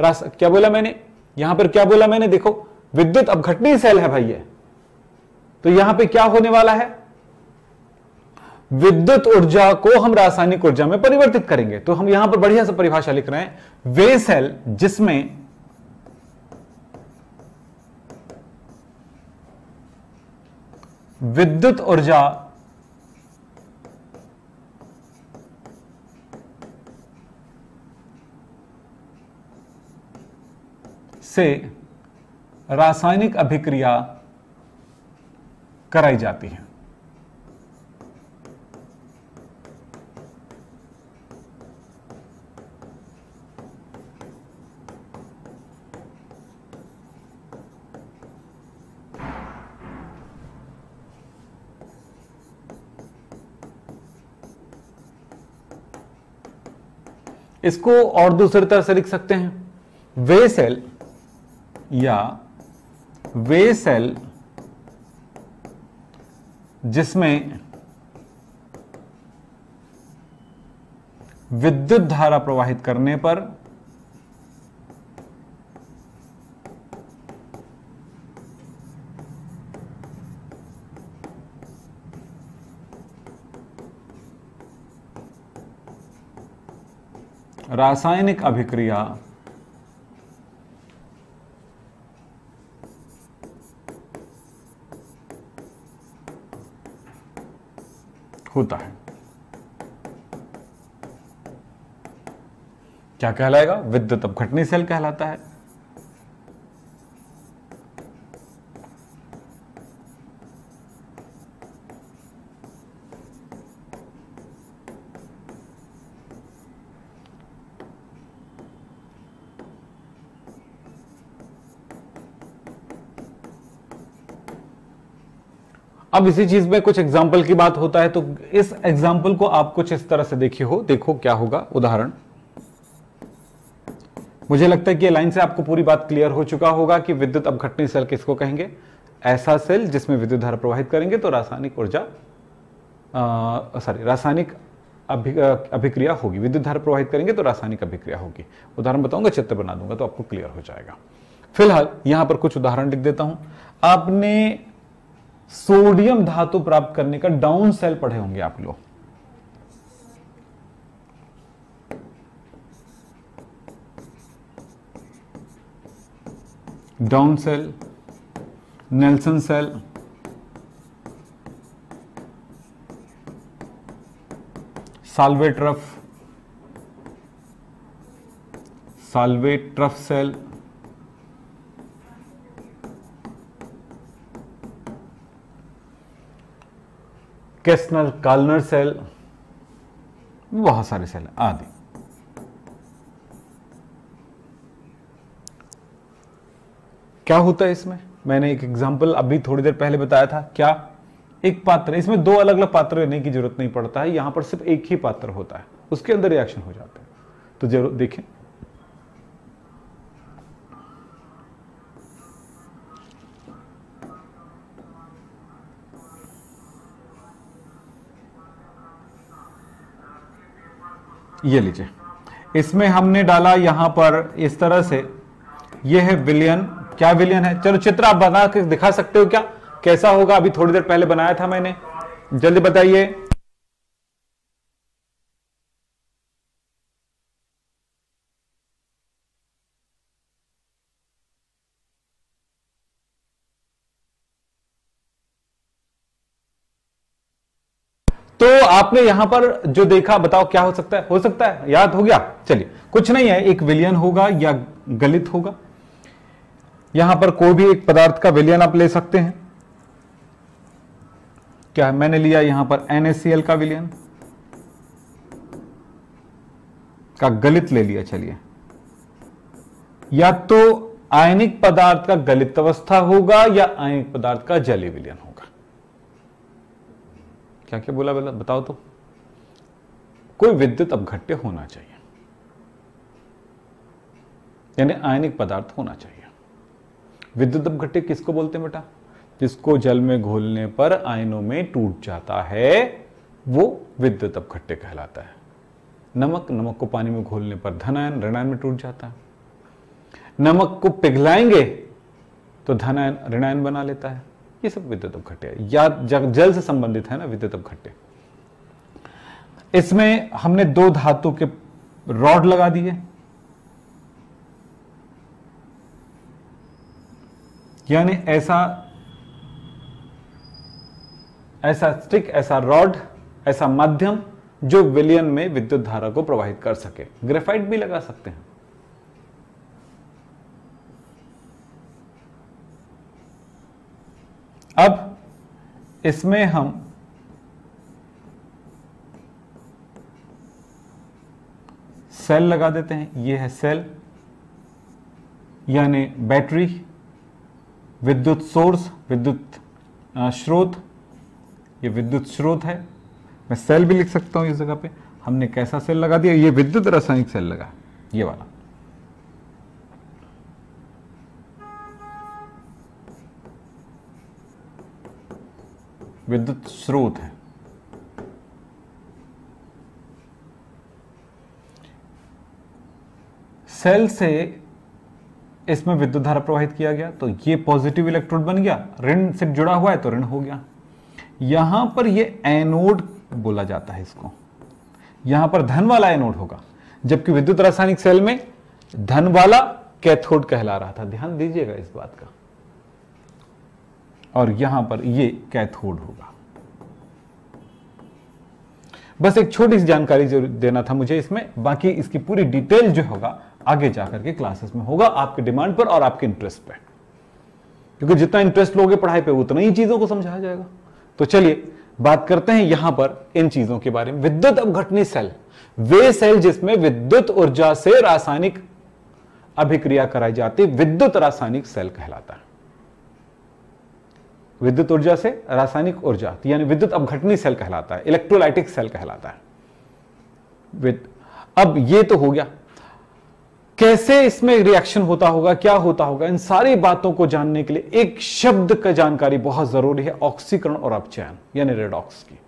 रास... क्या बोला मैंने, यहां पर क्या बोला मैंने, देखो विद्युत अपघटनीय सेल है भाई ये, तो यहां पे क्या होने वाला है, विद्युत ऊर्जा को हम रासायनिक ऊर्जा में परिवर्तित करेंगे। तो हम यहां पर बढ़िया से परिभाषा लिख रहे हैं, वे सेल जिसमें विद्युत ऊर्जा से रासायनिक अभिक्रिया कराई जाती है। इसको और दूसरी तरह से लिख सकते हैं, वे सेल या वे सेल जिसमें विद्युत धारा प्रवाहित करने पर रासायनिक अभिक्रिया होता है, क्या कहलाएगा, विद्युत अपघटनीय सेल कहलाता है। अब इसी चीज में कुछ एग्जाम्पल की बात होता है तो इस एग्जाम्पल को आप कुछ इस तरह से देखिए हो देखो क्या होगा उदाहरण। मुझे लगता है कि लाइन से आपको पूरी बात क्लियर हो चुका होगा कि विद्युत अपघटनी सेल किसको कहेंगे। ऐसा सेल जिसमें विद्युत धारा प्रवाहित करेंगे तो रासायनिक ऊर्जा सॉरी रासायनिक अभिक्रिया होगी, विद्युत धारा प्रवाहित करेंगे तो रासायनिक अभिक्रिया होगी। उदाहरण बताऊंगा, चित्र बना दूंगा तो आपको क्लियर हो जाएगा। फिलहाल यहां पर कुछ उदाहरण लिख देता हूं। आपने सोडियम धातु प्राप्त करने का डाउन सेल पढ़े होंगे आप लोग। डाउन सेल, नेल्सन सेल, साल्वेट्रफ साल्वेट्रफ सेल, केसनर कालनर सेल, बहुत सारे सेल आदि। क्या होता है इसमें, मैंने एक एग्जांपल अभी थोड़ी देर पहले बताया था। क्या एक पात्र, इसमें दो अलग अलग पात्र लेने की जरूरत नहीं पड़ता है, यहां पर सिर्फ एक ही पात्र होता है, उसके अंदर रिएक्शन हो जाते हैं। तो जरूर देखें, ये लीजिए, इसमें हमने डाला यहां पर इस तरह से, ये है विलयन। क्या विलयन है, चलो चित्र आप बना के दिखा सकते हो क्या, कैसा होगा? अभी थोड़ी देर पहले बनाया था मैंने, जल्दी बताइए। तो आपने यहां पर जो देखा बताओ क्या हो सकता है, हो सकता है याद हो गया? चलिए, कुछ नहीं है, एक विलयन होगा या गलित होगा। यहां पर कोई भी एक पदार्थ का विलयन आप ले सकते हैं। क्या मैंने लिया यहां पर एन ए सी एल का विलयन का गलित ले लिया। चलिए, या तो आयनिक पदार्थ का गलित अवस्था होगा या आयनिक पदार्थ का जलीय विलयन होगा। क्या क्या बोला बोला बताओ, तो कोई विद्युत अपघट्य होना चाहिए यानी आयनिक पदार्थ होना चाहिए। विद्युत अपघट्य किसको बोलते हैं बेटा? जिसको जल में घोलने पर आयनों में टूट जाता है वो विद्युत अपघट्य कहलाता है। नमक, नमक को पानी में घोलने पर धन आयन ऋण आयन में टूट जाता है। नमक को पिघलाएंगे तो धन आयन ऋण आयन बना लेता है। ये सब विद्युत अपघट्य है या जल से संबंधित है ना विद्युत अपघट्य। इसमें हमने दो धातु के रॉड लगा दिए, यानी ऐसा ऐसा स्टिक, ऐसा रॉड, ऐसा माध्यम जो विलयन में विद्युत धारा को प्रवाहित कर सके। ग्रेफाइट भी लगा सकते हैं। अब इसमें हम सेल लगा देते हैं। ये है सेल यानी बैटरी, विद्युत सोर्स, विद्युत स्रोत। ये विद्युत स्रोत है। मैं सेल भी लिख सकता हूं इस जगह पे। हमने कैसा सेल लगा दिया, ये विद्युत रासायनिक सेल लगा, ये वाला। विद्युत स्रोत है। सेल से इसमें विद्युत धारा प्रवाहित किया गया तो ये पॉजिटिव इलेक्ट्रोड बन गया, ऋण से जुड़ा हुआ है तो ऋण हो गया। यहां पर ये एनोड बोला जाता है इसको, यहां पर धन वाला एनोड होगा, जबकि विद्युत रासायनिक सेल में धन वाला कैथोड कहला रहा था। ध्यान दीजिएगा इस बात का। और यहां पर ये कैथोड होगा। बस एक छोटी सी जानकारी जो देना था मुझे इसमें, बाकी इसकी पूरी डिटेल जो होगा आगे जाकर के क्लासेस में होगा, आपके डिमांड पर और आपके इंटरेस्ट पर, क्योंकि जितना इंटरेस्ट लोगे पढ़ाई पे उतना ही चीजों को समझाया जाएगा। तो चलिए बात करते हैं यहां पर इन चीजों के बारे में। विद्युत अपघटनी सेल वे सेल जिसमें विद्युत ऊर्जा से रासायनिक अभिक्रिया कराई जाती, विद्युत रासायनिक सेल कहलाता है। विद्युत ऊर्जा से रासायनिक ऊर्जा, यानी विद्युत अपघटनी सेल कहलाता है, इलेक्ट्रोलाइटिक सेल कहलाता है। अब ये तो हो गया, कैसे इसमें रिएक्शन होता होगा, क्या होता होगा, इन सारी बातों को जानने के लिए एक शब्द का जानकारी बहुत जरूरी है, ऑक्सीकरण और अपचयन, यानी रेडॉक्स की।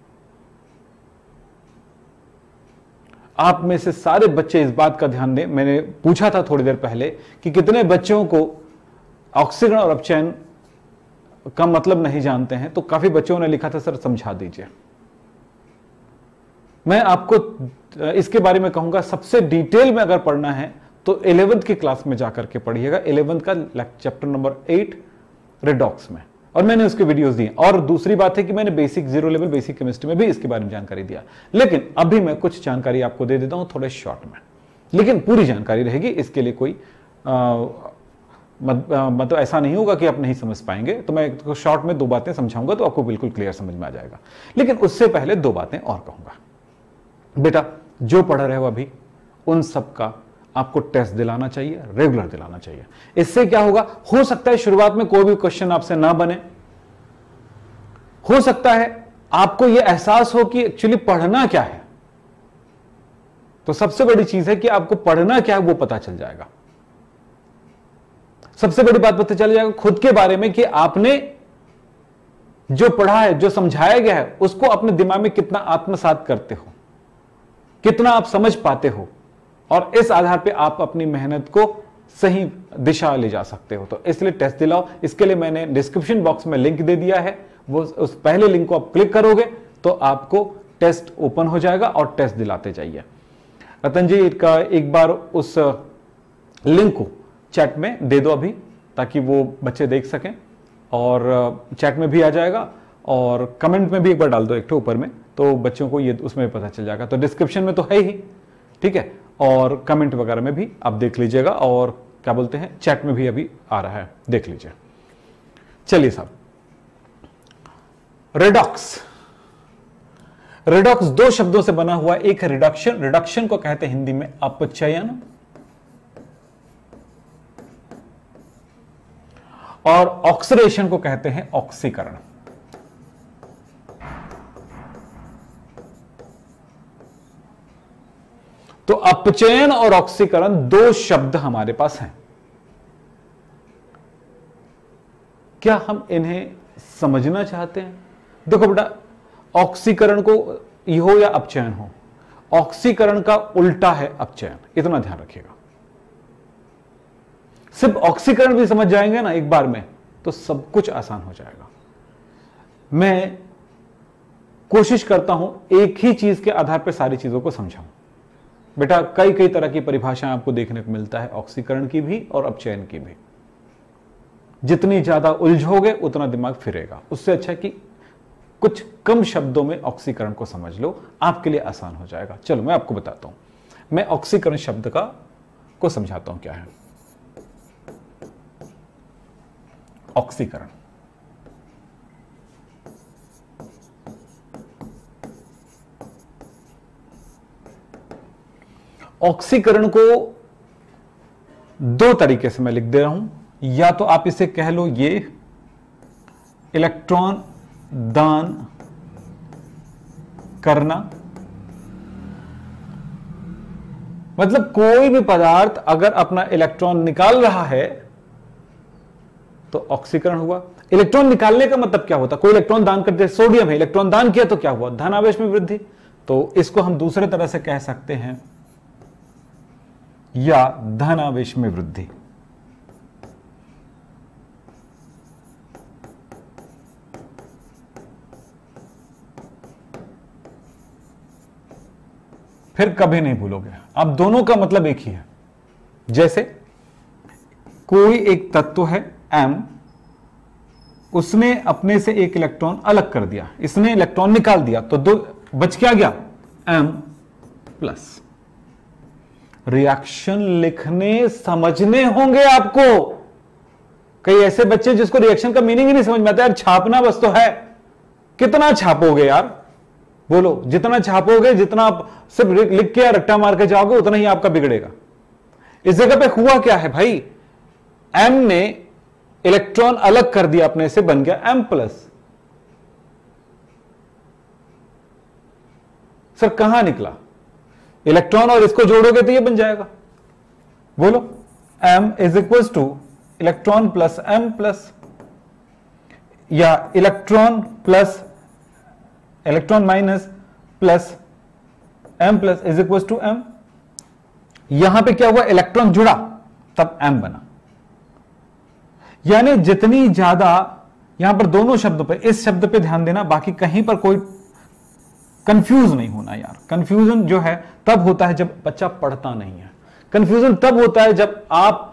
आप में से सारे बच्चे इस बात का ध्यान दें, मैंने पूछा था थोड़ी देर पहले कि कितने बच्चों को ऑक्सीकरण और अपचयन का मतलब नहीं जानते हैं, तो काफी बच्चों ने लिखा था सर समझा दीजिए। मैं आपको इसके बारे में कहूंगा, सबसे डिटेल में अगर पढ़ना है तो ग्यारहवीं की क्लास में जाकर के पढ़िएगा, ग्यारहवीं का चैप्टर नंबर आठ रेडॉक्स में, और मैंने उसके वीडियोस दिए। और दूसरी बात है कि मैंने basic zero level basic chemistry में भी इसके बारे में जानकारी दिया, लेकिन अभी मैं कुछ जानकारी आपको दे देता हूं थोड़े शॉर्ट में, लेकिन पूरी जानकारी रहेगी। इसके लिए कोई आ, मत, आ, मतलब ऐसा नहीं होगा कि आप नहीं समझ पाएंगे, तो मैं शॉर्ट में दो बातें समझाऊंगा तो आपको बिल्कुल क्लियर समझ में आ जाएगा। लेकिन उससे पहले दो बातें और कहूंगा, बेटा जो पढ़ रहे हो अभी उन सबका आपको टेस्ट दिलाना चाहिए, रेगुलर दिलाना चाहिए। इससे क्या होगा, हो सकता है शुरुआत में कोई भी क्वेश्चन आपसे ना बने, हो सकता है आपको यह एहसास हो कि एक्चुअली पढ़ना क्या है, तो सबसे बड़ी चीज है कि आपको पढ़ना क्या है वो पता चल जाएगा। सबसे बड़ी बात पता चल जाएगा खुद के बारे में कि आपने जो पढ़ा है, जो समझाया गया है, उसको अपने दिमाग में कितना आत्मसात करते हो, कितना आप समझ पाते हो, और इस आधार पे आप अपनी मेहनत को सही दिशा ले जा सकते हो। तो इसलिए टेस्ट दिलाओ। इसके लिए मैंने डिस्क्रिप्शन बॉक्स में लिंक दे दिया है, वो उस पहले लिंक को आप क्लिक करोगे तो आपको टेस्ट ओपन हो जाएगा और टेस्ट दिलाते जाइए। रतन जी का एक बार उस लिंक को चैट में दे दो अभी, ताकि वो बच्चे देख सकें, और चैट में भी आ जाएगा और कमेंट में भी एक बार डाल दो एक ऊपर में, तो बच्चों को ये उसमें पता चल जाएगा। तो डिस्क्रिप्शन में तो है ही, ठीक है, और कमेंट वगैरह में भी आप देख लीजिएगा, और क्या बोलते हैं चैट में भी अभी आ रहा है, देख लीजिए। चलिए साहब, रेडॉक्स। रेडॉक्स दो शब्दों से बना हुआ, एक है रिडक्शन, रिडक्शन को कहते हैं हिंदी में अपचयन, और ऑक्सीडेशन को कहते हैं ऑक्सीकरण। तो अपचयन और ऑक्सीकरण दो शब्द हमारे पास हैं। क्या हम इन्हें समझना चाहते हैं? देखो बेटा, ऑक्सीकरण को ये हो या अपचयन हो, ऑक्सीकरण का उल्टा है अपचयन, इतना ध्यान रखिएगा। सिर्फ ऑक्सीकरण भी समझ जाएंगे ना एक बार में तो सब कुछ आसान हो जाएगा। मैं कोशिश करता हूं एक ही चीज के आधार पर सारी चीजों को समझाऊं। बेटा कई कई तरह की परिभाषाएं आपको देखने को मिलता है, ऑक्सीकरण की भी और अपचयन की भी। जितनी ज्यादा उलझोगे उतना दिमाग फिरेगा, उससे अच्छा कि कुछ कम शब्दों में ऑक्सीकरण को समझ लो, आपके लिए आसान हो जाएगा। चलो मैं आपको बताता हूं, मैं ऑक्सीकरण शब्द का को समझाता हूं क्या है। ऑक्सीकरण ऑक्सीकरण को दो तरीके से मैं लिख दे रहा हूं, या तो आप इसे कह लो ये इलेक्ट्रॉन दान करना, मतलब कोई भी पदार्थ अगर अपना इलेक्ट्रॉन निकाल रहा है तो ऑक्सीकरण हुआ। इलेक्ट्रॉन निकालने का मतलब क्या होता, कोई इलेक्ट्रॉन दान करते, सोडियम है, इलेक्ट्रॉन दान किया तो क्या हुआ, धनावेश में वृद्धि। तो इसको हम दूसरे तरह से कह सकते हैं, या धनावेश में वृद्धि, फिर कभी नहीं भूलोगे आप, दोनों का मतलब एक ही है। जैसे कोई एक तत्व है एम, उसने अपने से एक इलेक्ट्रॉन अलग कर दिया, इसने इलेक्ट्रॉन निकाल दिया, तो दो बच क्या गया, एम प्लस। रिएक्शन लिखने समझने होंगे आपको, कई ऐसे बच्चे जिसको रिएक्शन का मीनिंग ही नहीं समझ में आता, यार छापना बस तो है, कितना छापोगे यार, बोलो जितना छापोगे, जितना आप सिर्फ लिख के रट्टा मार के जाओगे उतना ही आपका बिगड़ेगा। इस जगह पे हुआ क्या है भाई, एम ने इलेक्ट्रॉन अलग कर दिया अपने से, बन गया एम प्लस। सर कहां निकला इलेक्ट्रॉन, और इसको जोड़ोगे तो ये बन जाएगा, बोलो m is equal to electron plus m plus, या electron plus electron minus plus m plus is equal to m। यहां पे क्या हुआ, इलेक्ट्रॉन जुड़ा तब m बना। यानी जितनी ज्यादा, यहां पर दोनों शब्दों पे, इस शब्द पे ध्यान देना, बाकी कहीं पर कोई कंफ्यूज नहीं होना यार। कंफ्यूजन जो है तब होता है जब बच्चा पढ़ता नहीं है, कंफ्यूजन तब होता है जब आप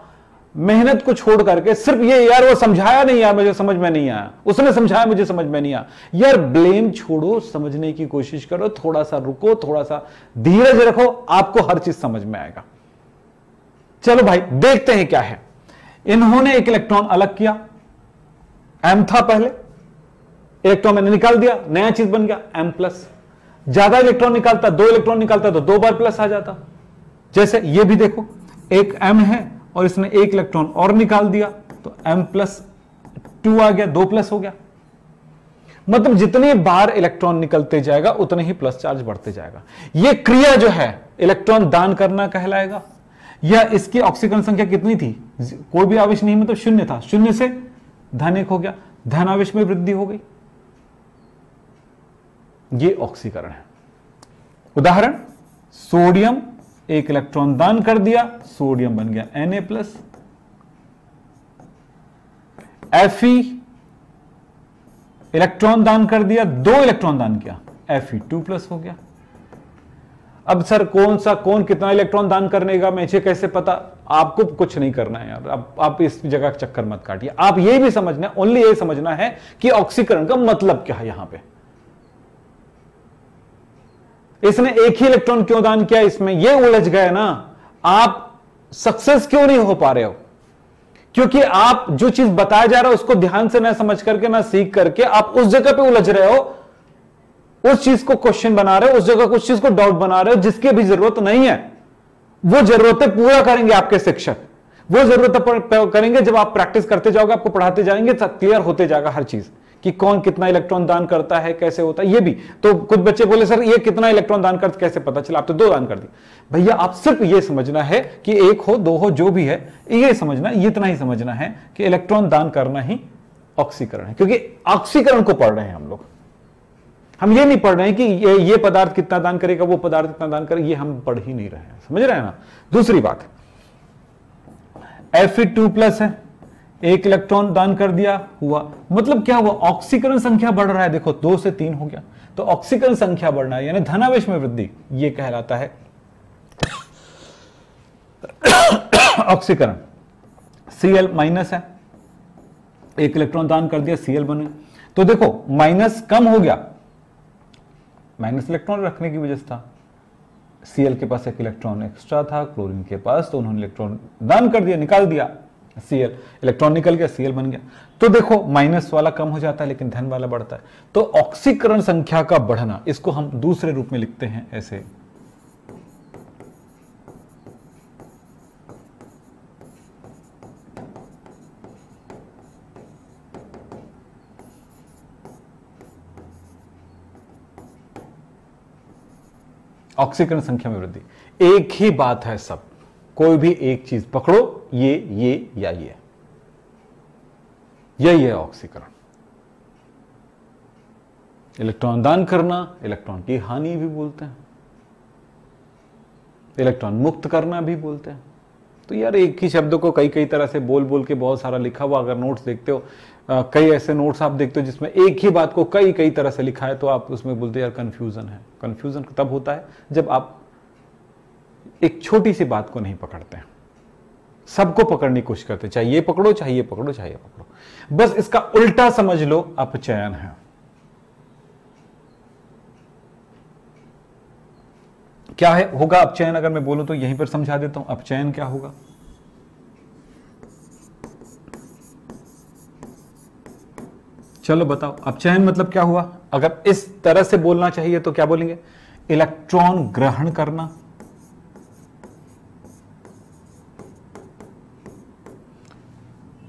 मेहनत को छोड़ करके सिर्फ ये यार वो समझाया नहीं यार मुझे समझ में नहीं आया, उसने समझाया मुझे समझ में नहीं आया। यार ब्लेम छोड़ो, समझने की कोशिश करो, थोड़ा सा रुको, थोड़ा सा धीरज रखो, आपको हर चीज समझ में आएगा। चलो भाई देखते हैं क्या है। इन्होंने एक इलेक्ट्रॉन अलग किया, एम था पहले, इलेक्ट्रॉन मैंने निकाल दिया, नया चीज बन गया एम प्लस। ज्यादा इलेक्ट्रॉन निकालता, दो इलेक्ट्रॉन निकालता तो दो बार प्लस आ जाता। जैसे ये भी देखो, एक m है और इसने एक इलेक्ट्रॉन और निकाल दिया तो m प्लस टू आ गया, दो प्लस हो गया। मतलब जितने बार इलेक्ट्रॉन निकलते जाएगा उतने ही प्लस चार्ज बढ़ते जाएगा। ये क्रिया जो है इलेक्ट्रॉन दान करना कहलाएगा। या इसकी ऑक्सीकरण संख्या कितनी थी, कोई भी आवेश नहीं, मतलब शून्य था, शून्य से धन एक हो गया, धन आवेश में वृद्धि हो गई। ये ऑक्सीकरण है। उदाहरण, सोडियम एक इलेक्ट्रॉन दान कर दिया, सोडियम बन गया N A plus. F E electron दान कर दिया, दो इलेक्ट्रॉन दान किया, एफई टू प्लस हो गया। अब सर कौन सा कौन कितना इलेक्ट्रॉन दान करने का मुझे कैसे पता? आपको कुछ नहीं करना है यार, आप, आप इस जगह चक्कर मत काटिए। आप ये भी समझना, ओनली ये समझना है कि ऑक्सीकरण का मतलब क्या है। यहां पर इसने एक ही इलेक्ट्रॉन क्यों दान किया, इसमें ये उलझ गए ना, आप सक्सेस क्यों नहीं हो पा रहे हो? क्योंकि आप जो चीज बताया जा रहा है उसको ध्यान से ना समझ करके, ना सीख करके, आप उस जगह पे उलझ रहे हो, उस चीज को क्वेश्चन बना रहे हो, उस जगह उस चीज को डाउट बना रहे हो जिसकी भी जरूरत नहीं है। वो जरूरतें पूरा करेंगे आपके शिक्षक, वो जरूरतें करेंगे जब आप प्रैक्टिस करते जाओगे, आपको पढ़ाते जाएंगे, क्लियर होते जाएगा हर चीज कि कौन कितना इलेक्ट्रॉन दान करता है, कैसे होता है। ये भी तो कुछ बच्चे बोले सर ये कितना इलेक्ट्रॉन दान करता कैसे पता चला, आप तो दो दान कर दिए। भैया आप सिर्फ ये समझना है कि एक हो, दो हो, जो भी है ये समझना, ये इतना ही समझना है कि इलेक्ट्रॉन दान करना ही ऑक्सीकरण है। क्योंकि ऑक्सीकरण को पढ़ रहे हैं हम लोग, हम ये नहीं पढ़ रहे हैं कि ये, ये पदार्थ कितना दान करेगा, वो पदार्थ कितना दान करेगा, ये हम पढ़ ही नहीं रहे हैं, समझ रहे हैं ना। दूसरी बात, एफ टू प्लस है, एक इलेक्ट्रॉन दान कर दिया, हुआ मतलब क्या हुआ, ऑक्सीकरण संख्या बढ़ रहा है। देखो दो से तीन हो गया तो ऑक्सीकरण संख्या बढ़ना है, यानी धनावेश में वृद्धि, ये कहलाता है ऑक्सीकरण। Cl माइनस है, एक इलेक्ट्रॉन दान कर दिया, Cl बने तो देखो माइनस कम हो गया, माइनस इलेक्ट्रॉन रखने की वजह से था, Cl के पास एक इलेक्ट्रॉन एक्स्ट्रा था क्लोरीन के पास, तो उन्होंने इलेक्ट्रॉन दान कर दिया, निकाल दिया Cl, इलेक्ट्रॉन निकल गया, Cl बन गया। तो देखो माइनस वाला कम हो जाता है लेकिन धन वाला बढ़ता है। तो ऑक्सीकरण संख्या का बढ़ना, इसको हम दूसरे रूप में लिखते हैं ऐसे, ऑक्सीकरण संख्या में वृद्धि। एक ही बात है सब, कोई भी एक चीज पकड़ो, ये ये या ये, यही है ऑक्सीकरण। इलेक्ट्रॉन दान करना, इलेक्ट्रॉन की हानि भी बोलते हैं, इलेक्ट्रॉन मुक्त करना भी बोलते हैं। तो यार एक ही शब्द को कई कई तरह से बोल बोल के बहुत सारा लिखा हुआ, अगर नोट्स देखते हो, आ, कई ऐसे नोट्स आप देखते हो जिसमें एक ही बात को कई कई तरह से लिखा है, तो आप उसमें बोलते यार कंफ्यूजन है। कंफ्यूजन तब होता है जब आप एक छोटी सी बात को नहीं पकड़ते हैं, सबको पकड़ने की कोशिश करते, चाहे ये पकड़ो, चाहे ये पकड़ो, चाहे ये पकड़ो, बस इसका उल्टा समझ लो, अपचयन है। क्या है होगा अपचयन, अगर मैं बोलूं तो यहीं पर समझा देता हूं अपचयन क्या होगा। चलो बताओ अपचयन मतलब क्या हुआ। अगर इस तरह से बोलना चाहिए तो क्या बोलेंगे, इलेक्ट्रॉन ग्रहण करना,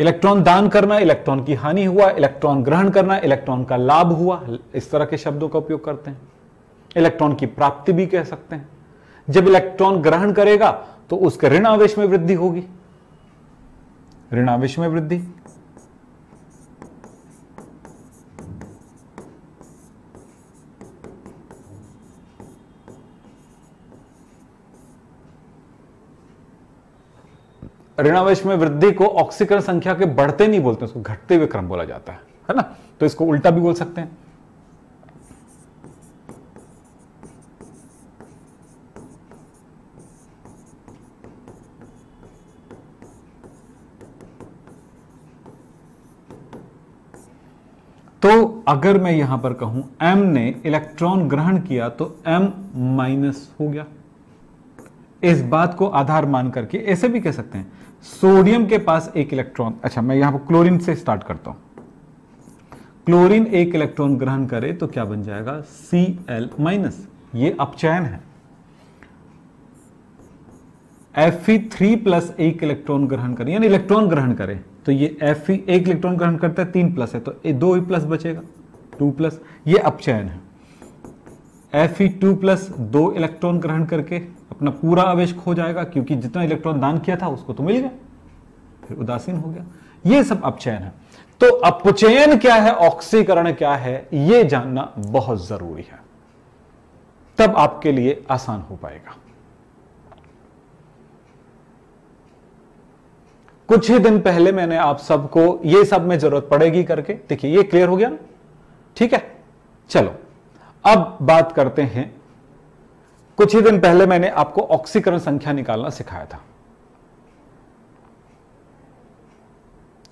इलेक्ट्रॉन दान करना, इलेक्ट्रॉन की हानि हुआ, इलेक्ट्रॉन ग्रहण करना, इलेक्ट्रॉन का लाभ हुआ, इस तरह के शब्दों का उपयोग करते हैं। इलेक्ट्रॉन की प्राप्ति भी कह सकते हैं। जब इलेक्ट्रॉन ग्रहण करेगा तो उसके ऋण आवेश में वृद्धि होगी, ऋण आवेश में वृद्धि। ऋणावेश में वृद्धि को ऑक्सीकरण संख्या के बढ़ते नहीं बोलते, उसको घटते हुए क्रम बोला जाता है, है ना। तो इसको उल्टा भी बोल सकते हैं। तो अगर मैं यहां पर कहूं M ने इलेक्ट्रॉन ग्रहण किया तो M माइनस हो गया। इस बात को आधार मान करके ऐसे भी कह सकते हैं, सोडियम के पास एक इलेक्ट्रॉन, अच्छा मैं यहां पर क्लोरीन से स्टार्ट करता हूं, क्लोरीन एक इलेक्ट्रॉन ग्रहण करे तो क्या बन जाएगा Cl माइनस, ये अपचयन है। Fe3 प्लस एक इलेक्ट्रॉन ग्रहण करे यानी इलेक्ट्रॉन ग्रहण करे तो ये Fe एक इलेक्ट्रॉन ग्रहण करता है, तीन प्लस है तो दो ही प्लस बचेगा, टू प्लस, ये अपचयन है। Fe2 प्लस दो इलेक्ट्रॉन ग्रहण करके अपना पूरा आवेश खो जाएगा क्योंकि जितना इलेक्ट्रॉन दान किया था उसको तो मिल गया, फिर उदासीन हो गया। ये सब अपचयन है। तो अपचयन क्या है, ऑक्सीकरण क्या है, ये जानना बहुत जरूरी है, तब आपके लिए आसान हो पाएगा। कुछ ही दिन पहले मैंने आप सबको ये सब में जरूरत पड़ेगी करके, देखिए ये क्लियर हो गया ना, ठीक है। चलो अब बात करते हैं, कुछ ही दिन पहले मैंने आपको ऑक्सीकरण संख्या निकालना सिखाया था,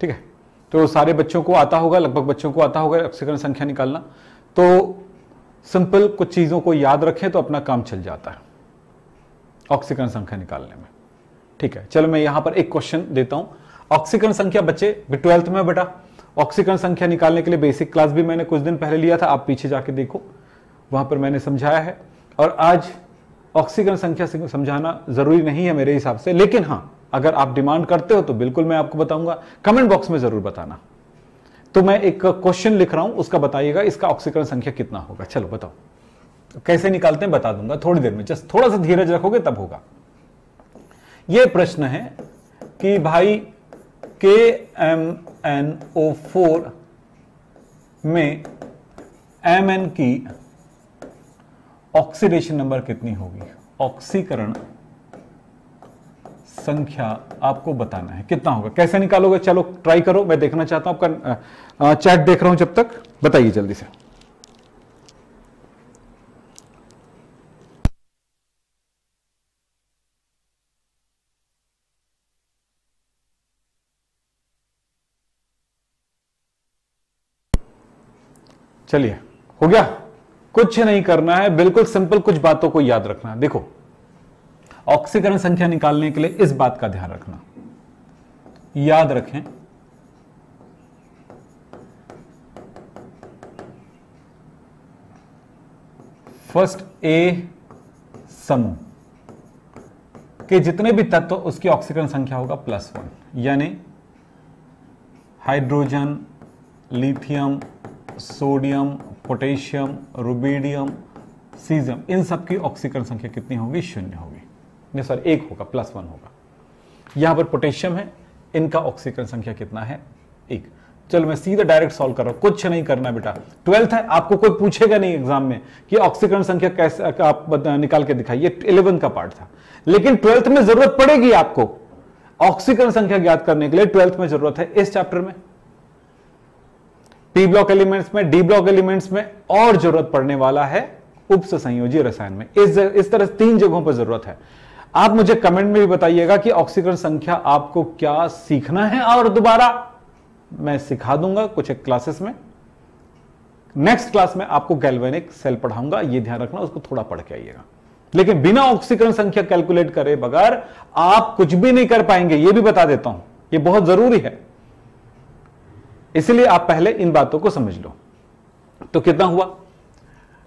ठीक है। तो सारे बच्चों को आता होगा, लगभग बच्चों को आता होगा ऑक्सीकरण संख्या निकालना। तो सिंपल कुछ चीजों को याद रखें तो अपना काम चल जाता है ऑक्सीकरण संख्या निकालने में, ठीक है। चलो मैं यहां पर एक क्वेश्चन देता हूं। ऑक्सीकरण संख्या बच्चे ट्वेल्थ में बेटा, ऑक्सीकरण संख्या निकालने के लिए बेसिक क्लास भी मैंने कुछ दिन पहले लिया था, आप पीछे जाके देखो, वहां पर मैंने समझाया है। और आज ऑक्सीकरण संख्या समझाना जरूरी नहीं है मेरे हिसाब से, लेकिन हां अगर आप डिमांड करते हो तो बिल्कुल मैं आपको बताऊंगा, कमेंट बॉक्स में जरूर बताना। तो मैं एक क्वेश्चन लिख रहा हूं, उसका बताइएगा इसका ऑक्सीकरण संख्या कितना होगा। चलो बताओ कैसे निकालते हैं, बता दूंगा थोड़ी देर में, जस्ट थोड़ा सा धीरज रखोगे तब होगा। यह प्रश्न है कि भाई के एम एन ओ फोर में Mn की ऑक्सीडेशन नंबर कितनी होगी, ऑक्सीकरण संख्या आपको बताना है कितना होगा, कैसे निकालोगे। चलो ट्राई करो, मैं देखना चाहता हूं आपका चैट, देख रहा हूं जब तक, बताइए जल्दी से। चलिए हो गया, कुछ नहीं करना है, बिल्कुल सिंपल, कुछ बातों को याद रखना है। देखो ऑक्सीकरण संख्या निकालने के लिए इस बात का ध्यान रखना, याद रखें फर्स्ट ए समूह के जितने भी तत्व उसकी ऑक्सीकरण संख्या होगा प्लस वन, यानी hydrogen, lithium, sodium, potassium, rubidium, caesium, इन सब की ऑक्सीकरण संख्या कितनी होगी, शून्य होगी, नहीं सॉरी एक होगा, प्लस वन होगा। यहां पर पोटेशियम है, इनका ऑक्सीकरण संख्या कितना है, एक। चलो मैं सीधा डायरेक्ट सॉल्व कर रहा हूं, कुछ नहीं करना बेटा, ट्वेल्थ है, आपको कोई पूछेगा नहीं एग्जाम में कि ऑक्सीकरण संख्या कैसे आप निकाल के दिखाइए, इलेवन का पार्ट था, लेकिन ट्वेल्थ में जरूरत पड़ेगी आपको ऑक्सीकरण संख्या ज्ञात करने के लिए, ट्वेल्थ में जरूरत है इस चैप्टर में, पी ब्लॉक एलिमेंट्स में, डी ब्लॉक एलिमेंट्स में, और जरूरत पड़ने वाला है उपसंयोजी रसायन में। इस इस तरह तीन जगहों पर जरूरत है। आप मुझे कमेंट में भी बताइएगा कि ऑक्सीकरण संख्या आपको क्या सीखना है, और दोबारा मैं सिखा दूंगा कुछ एक क्लासेस में, नेक्स्ट क्लास में आपको गैल्वेनिक सेल पढ़ाऊंगा, यह ध्यान रखना, उसको थोड़ा पढ़ के आइएगा। लेकिन बिना ऑक्सीकरण संख्या कैलकुलेट करे बगैर आप कुछ भी नहीं कर पाएंगे, यह भी बता देता हूं, यह बहुत जरूरी है, इसलिए आप पहले इन बातों को समझ लो। तो कितना हुआ,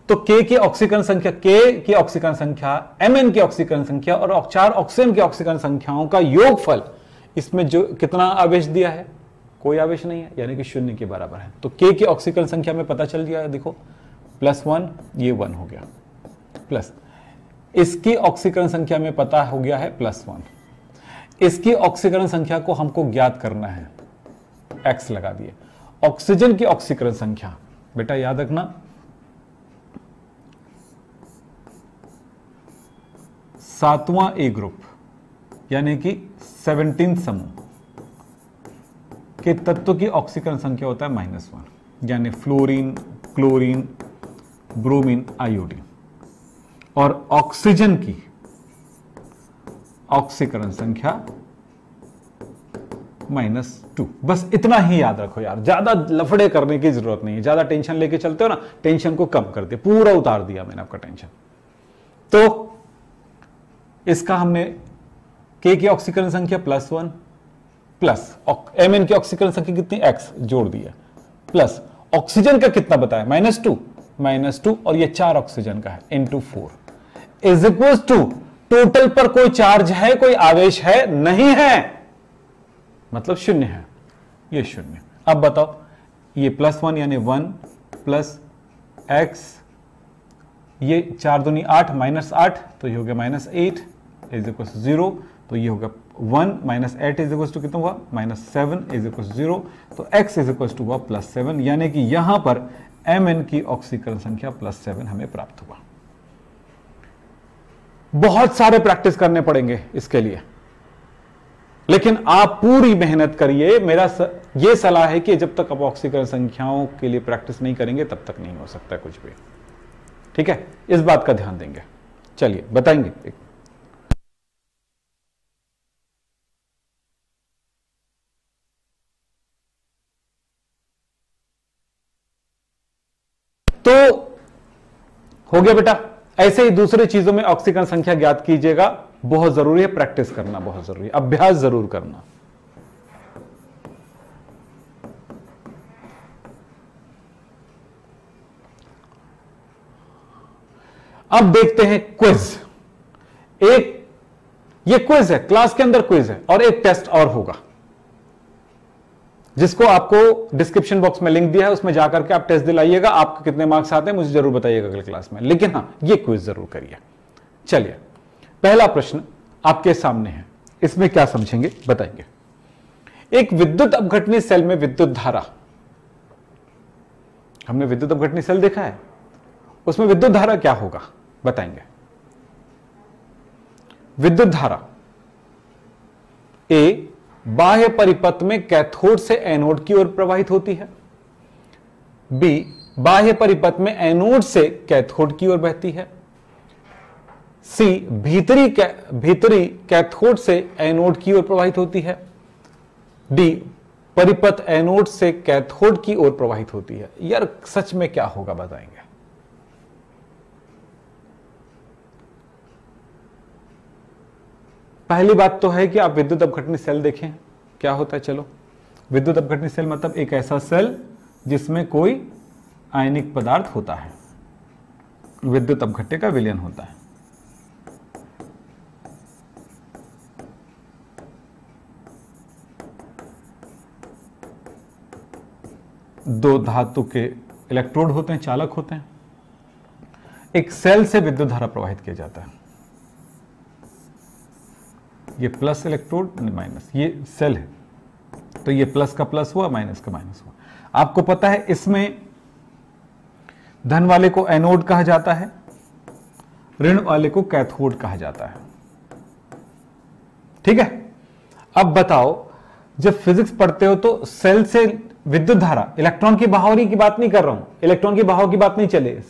तो K की ऑक्सीकरण संख्या, K की ऑक्सीकरण संख्या, Mn की ऑक्सीकरण संख्या और चार ऑक्सीजन की ऑक्सीकरण संख्याओं का योगफल, इसमें जो कितना आवेश दिया है कोई आवेश नहीं है, यानी कि शून्य के बराबर है। तो K की ऑक्सीकरण संख्या में पता चल गया, देखो प्लस वन, ये वन हो गया, प्लस इसकी ऑक्सीकरण संख्या में पता हो गया है प्लस वन। इसकी ऑक्सीकरण संख्या को हमको ज्ञात करना है, एक्स लगा दिए। ऑक्सीजन की ऑक्सीकरण संख्या बेटा याद रखना सातवां ए ग्रुप यानी कि सत्रहवें समूह के तत्व की ऑक्सीकरण संख्या होता है माइनस वन, यानी फ्लोरीन, क्लोरीन, ब्रोमीन, आयोडीन। और ऑक्सीजन की ऑक्सीकरण संख्या माइनस टू। बस इतना ही याद रखो यार, ज्यादा लफड़े करने की जरूरत नहीं है। ज्यादा टेंशन लेके चलते हो ना, टेंशन को कम कर दिया, पूरा उतार दिया मैंने आपका टेंशन। तो इसका हमने के की ऑक्सीकरण संख्या plus one, plus M N की ऑक्सीकरण संख्या कितनी एक्स जोड़ दिया, प्लस ऑक्सीजन का कितना बताया माइनस टू, माइनस टू और ये चार ऑक्सीजन का है into four is equal to total पर कोई चार्ज है, कोई आवेश है, नहीं है, मतलब शून्य है, ये शून्य। अब बताओ ये प्लस वन यानी वन प्लस एक्स, ये चार दूनी आठ माइनस आठ तो ये हो गया minus eight is equal to zero, तो ये होगा one minus eight is equal to कितना हुआ minus seven is equal to zero, तो एक्स इज इक्वल टू हुआ प्लस सेवन, यानी कि यहां पर एम एन की ऑक्सीकरण संख्या प्लस सेवन हमें प्राप्त हुआ। बहुत सारे प्रैक्टिस करने पड़ेंगे इसके लिए, लेकिन आप पूरी मेहनत करिए। मेरा यह सलाह है कि जब तक आप ऑक्सीकरण संख्याओं के लिए प्रैक्टिस नहीं करेंगे तब तक नहीं हो सकता कुछ भी, ठीक है, इस बात का ध्यान देंगे। चलिए बताएंगे एक। तो हो गया बेटा, ऐसे ही दूसरी चीजों में ऑक्सीकरण संख्या ज्ञात कीजिएगा, बहुत जरूरी है प्रैक्टिस करना, बहुत जरूरी है, अभ्यास जरूर करना। अब देखते हैं क्विज। एक ये क्विज है, क्लास के अंदर क्विज है, और एक टेस्ट और होगा जिसको आपको डिस्क्रिप्शन बॉक्स में लिंक दिया है, उसमें जाकर के आप टेस्ट दिलाइएगा। आपको कितने मार्क्स आते हैं मुझे जरूर बताइएगा अगले क्लास में, लेकिन हाँ ये क्विज जरूर करिए। चलिए पहला प्रश्न आपके सामने है, इसमें क्या समझेंगे बताएंगे। एक विद्युत अपघटनी सेल में विद्युत धारा, हमने विद्युत अपघटनी सेल देखा है, उसमें विद्युत धारा क्या होगा बताएंगे। विद्युत धारा ए बाह्य परिपथ में कैथोड से एनोड की ओर प्रवाहित होती है, बी बाह्य परिपथ में एनोड से कैथोड की ओर बहती है, सी भीतरी कै, भीतरी कैथोड से एनोड की ओर प्रवाहित होती है, डी परिपथ एनोड से कैथोड की ओर प्रवाहित होती है। यार सच में क्या होगा बताएंगे। पहली बात तो है कि आप विद्युत अपघटनी सेल देखें क्या होता है। चलो विद्युत अपघटनी सेल मतलब एक ऐसा सेल जिसमें कोई आयनिक पदार्थ होता है, विद्युत अपघट्य का विलयन होता है। दो धातु के इलेक्ट्रोड होते हैं, चालक होते हैं, एक सेल से विद्युत धारा प्रवाहित किया जाता है। ये प्लस इलेक्ट्रोड माइनस, ये सेल है तो ये प्लस का प्लस हुआ, माइनस का माइनस हुआ। आपको पता है इसमें धन वाले को एनोड कहा जाता है, ऋण वाले को कैथोड कहा जाता है, ठीक है। अब बताओ जब फिजिक्स पढ़ते हो तो सेल से विद्युत धारा, इलेक्ट्रॉन की बहावरी की बात नहीं कर रहा हूं, इलेक्ट्रॉन की बहाव की बात नहीं चले,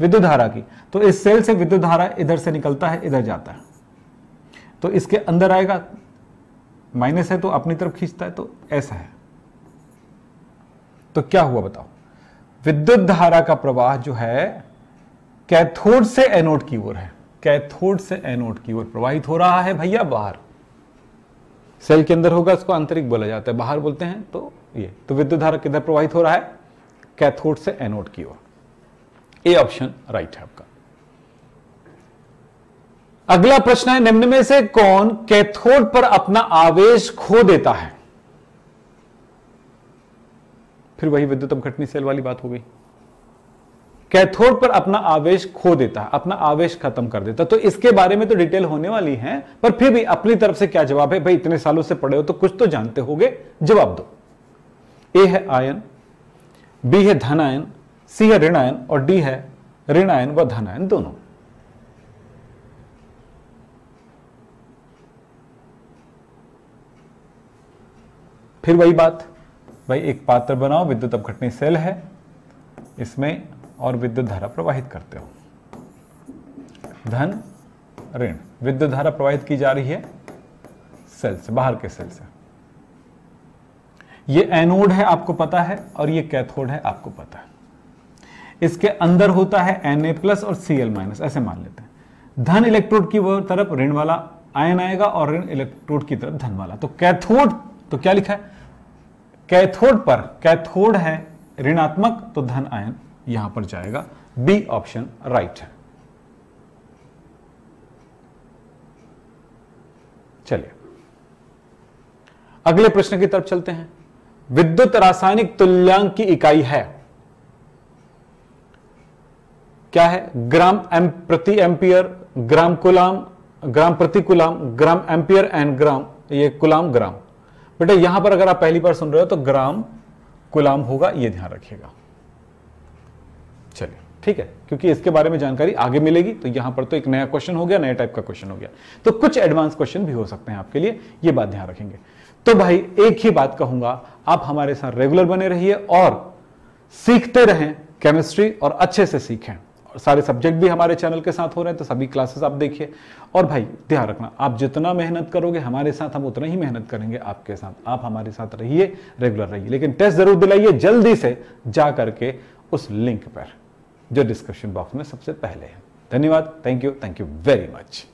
विद्युत धारा की। तो इस सेल से विद्युत धारा इधर से निकलता है, इधर जाता है, तो इसके अंदर आएगा, माइनस है तो अपनी तरफ खींचता है, तो ऐसा है। तो क्या हुआ बताओ, विद्युत धारा का प्रवाह जो है कैथोड से एनोड की ओर है, कैथोड से एनोड की ओर प्रवाहित हो रहा है भैया बाहर। सेल के अंदर होगा इसको आंतरिक बोला जाता है, बाहर बोलते हैं। तो ये तो विद्युत धारा किधर प्रवाहित हो रहा है, कैथोड से एनोड की ओर। ए ऑप्शन राइट है आपका। अगला प्रश्न है, निम्न में से कौन कैथोड पर अपना आवेश खो देता है। फिर वही विद्युत अपघटनी सेल वाली बात हो गई, कैथोड पर अपना आवेश खो देता है, अपना आवेश खत्म कर देता है। तो इसके बारे में तो डिटेल होने वाली है, पर फिर भी अपनी तरफ से क्या जवाब है भाई, इतने सालों से पढ़े हो तो कुछ तो जानते होगे, जवाब दो। ए है आयन, बी है धन आयन, सी है ऋण आयन और डी है ऋण आयन व धन आयन दोनों। फिर वही बात भाई, एक पात्र बनाओ, विद्युत अपघटनी सेल है इसमें और विद्युत धारा प्रवाहित करते हो, धन ऋण, विद्युत धारा प्रवाहित की जा रही है सेल से, बाहर के सेल से। ये एनोड है आपको पता है और ये कैथोड है आपको पता है। इसके अंदर होता है एन ए प्लस और सी एल माइनस, ऐसे मान लेते हैं। धन इलेक्ट्रोड की तरफ ऋण वाला आयन आएगा और ऋण इलेक्ट्रोड की तरफ धन वाला। तो कैथोड, तो क्या लिखा है कैथोड पर, कैथोड है ऋणात्मक तो धन आयन यहां पर जाएगा, बी ऑप्शन राइट है। चलिए अगले प्रश्न की तरफ चलते हैं। विद्युत रासायनिक तुल्यांक की इकाई है, क्या है, ग्राम एम प्रति एम्पियर, ग्राम कुलाम, ग्राम प्रति कुलाम, ग्राम एम्पियर एंड ग्राम, ये कुलाम ग्राम। बेटा यहां पर अगर आप पहली बार सुन रहे हो तो ग्राम कुलाम होगा, ये ध्यान रखिएगा। चलिए ठीक है, क्योंकि इसके बारे में जानकारी आगे मिलेगी। तो यहां पर तो एक नया क्वेश्चन हो गया, नया टाइप का क्वेश्चन हो गया, तो कुछ एडवांस क्वेश्चन भी हो सकते हैं आपके लिए, ये बात ध्यान रखेंगे। तो भाई एक ही बात कहूंगा, आप हमारे साथ रेगुलर बने रहिए और सीखते रहें केमिस्ट्री और अच्छे से सीखें। और सारे सब्जेक्ट भी हमारे चैनल के साथ हो रहे हैं, तो सभी क्लासेस आप देखिए। और भाई ध्यान रखना, आप जितना मेहनत करोगे हमारे साथ, हम उतना ही मेहनत करेंगे आपके साथ। आप हमारे साथ रहिए, रेगुलर रहिए, लेकिन टेस्ट जरूर दिलाइए जल्दी से जा करके उस लिंक पर जो डिस्क्रिप्शन बॉक्स में सबसे पहले है। धन्यवाद, thank you, thank you very much.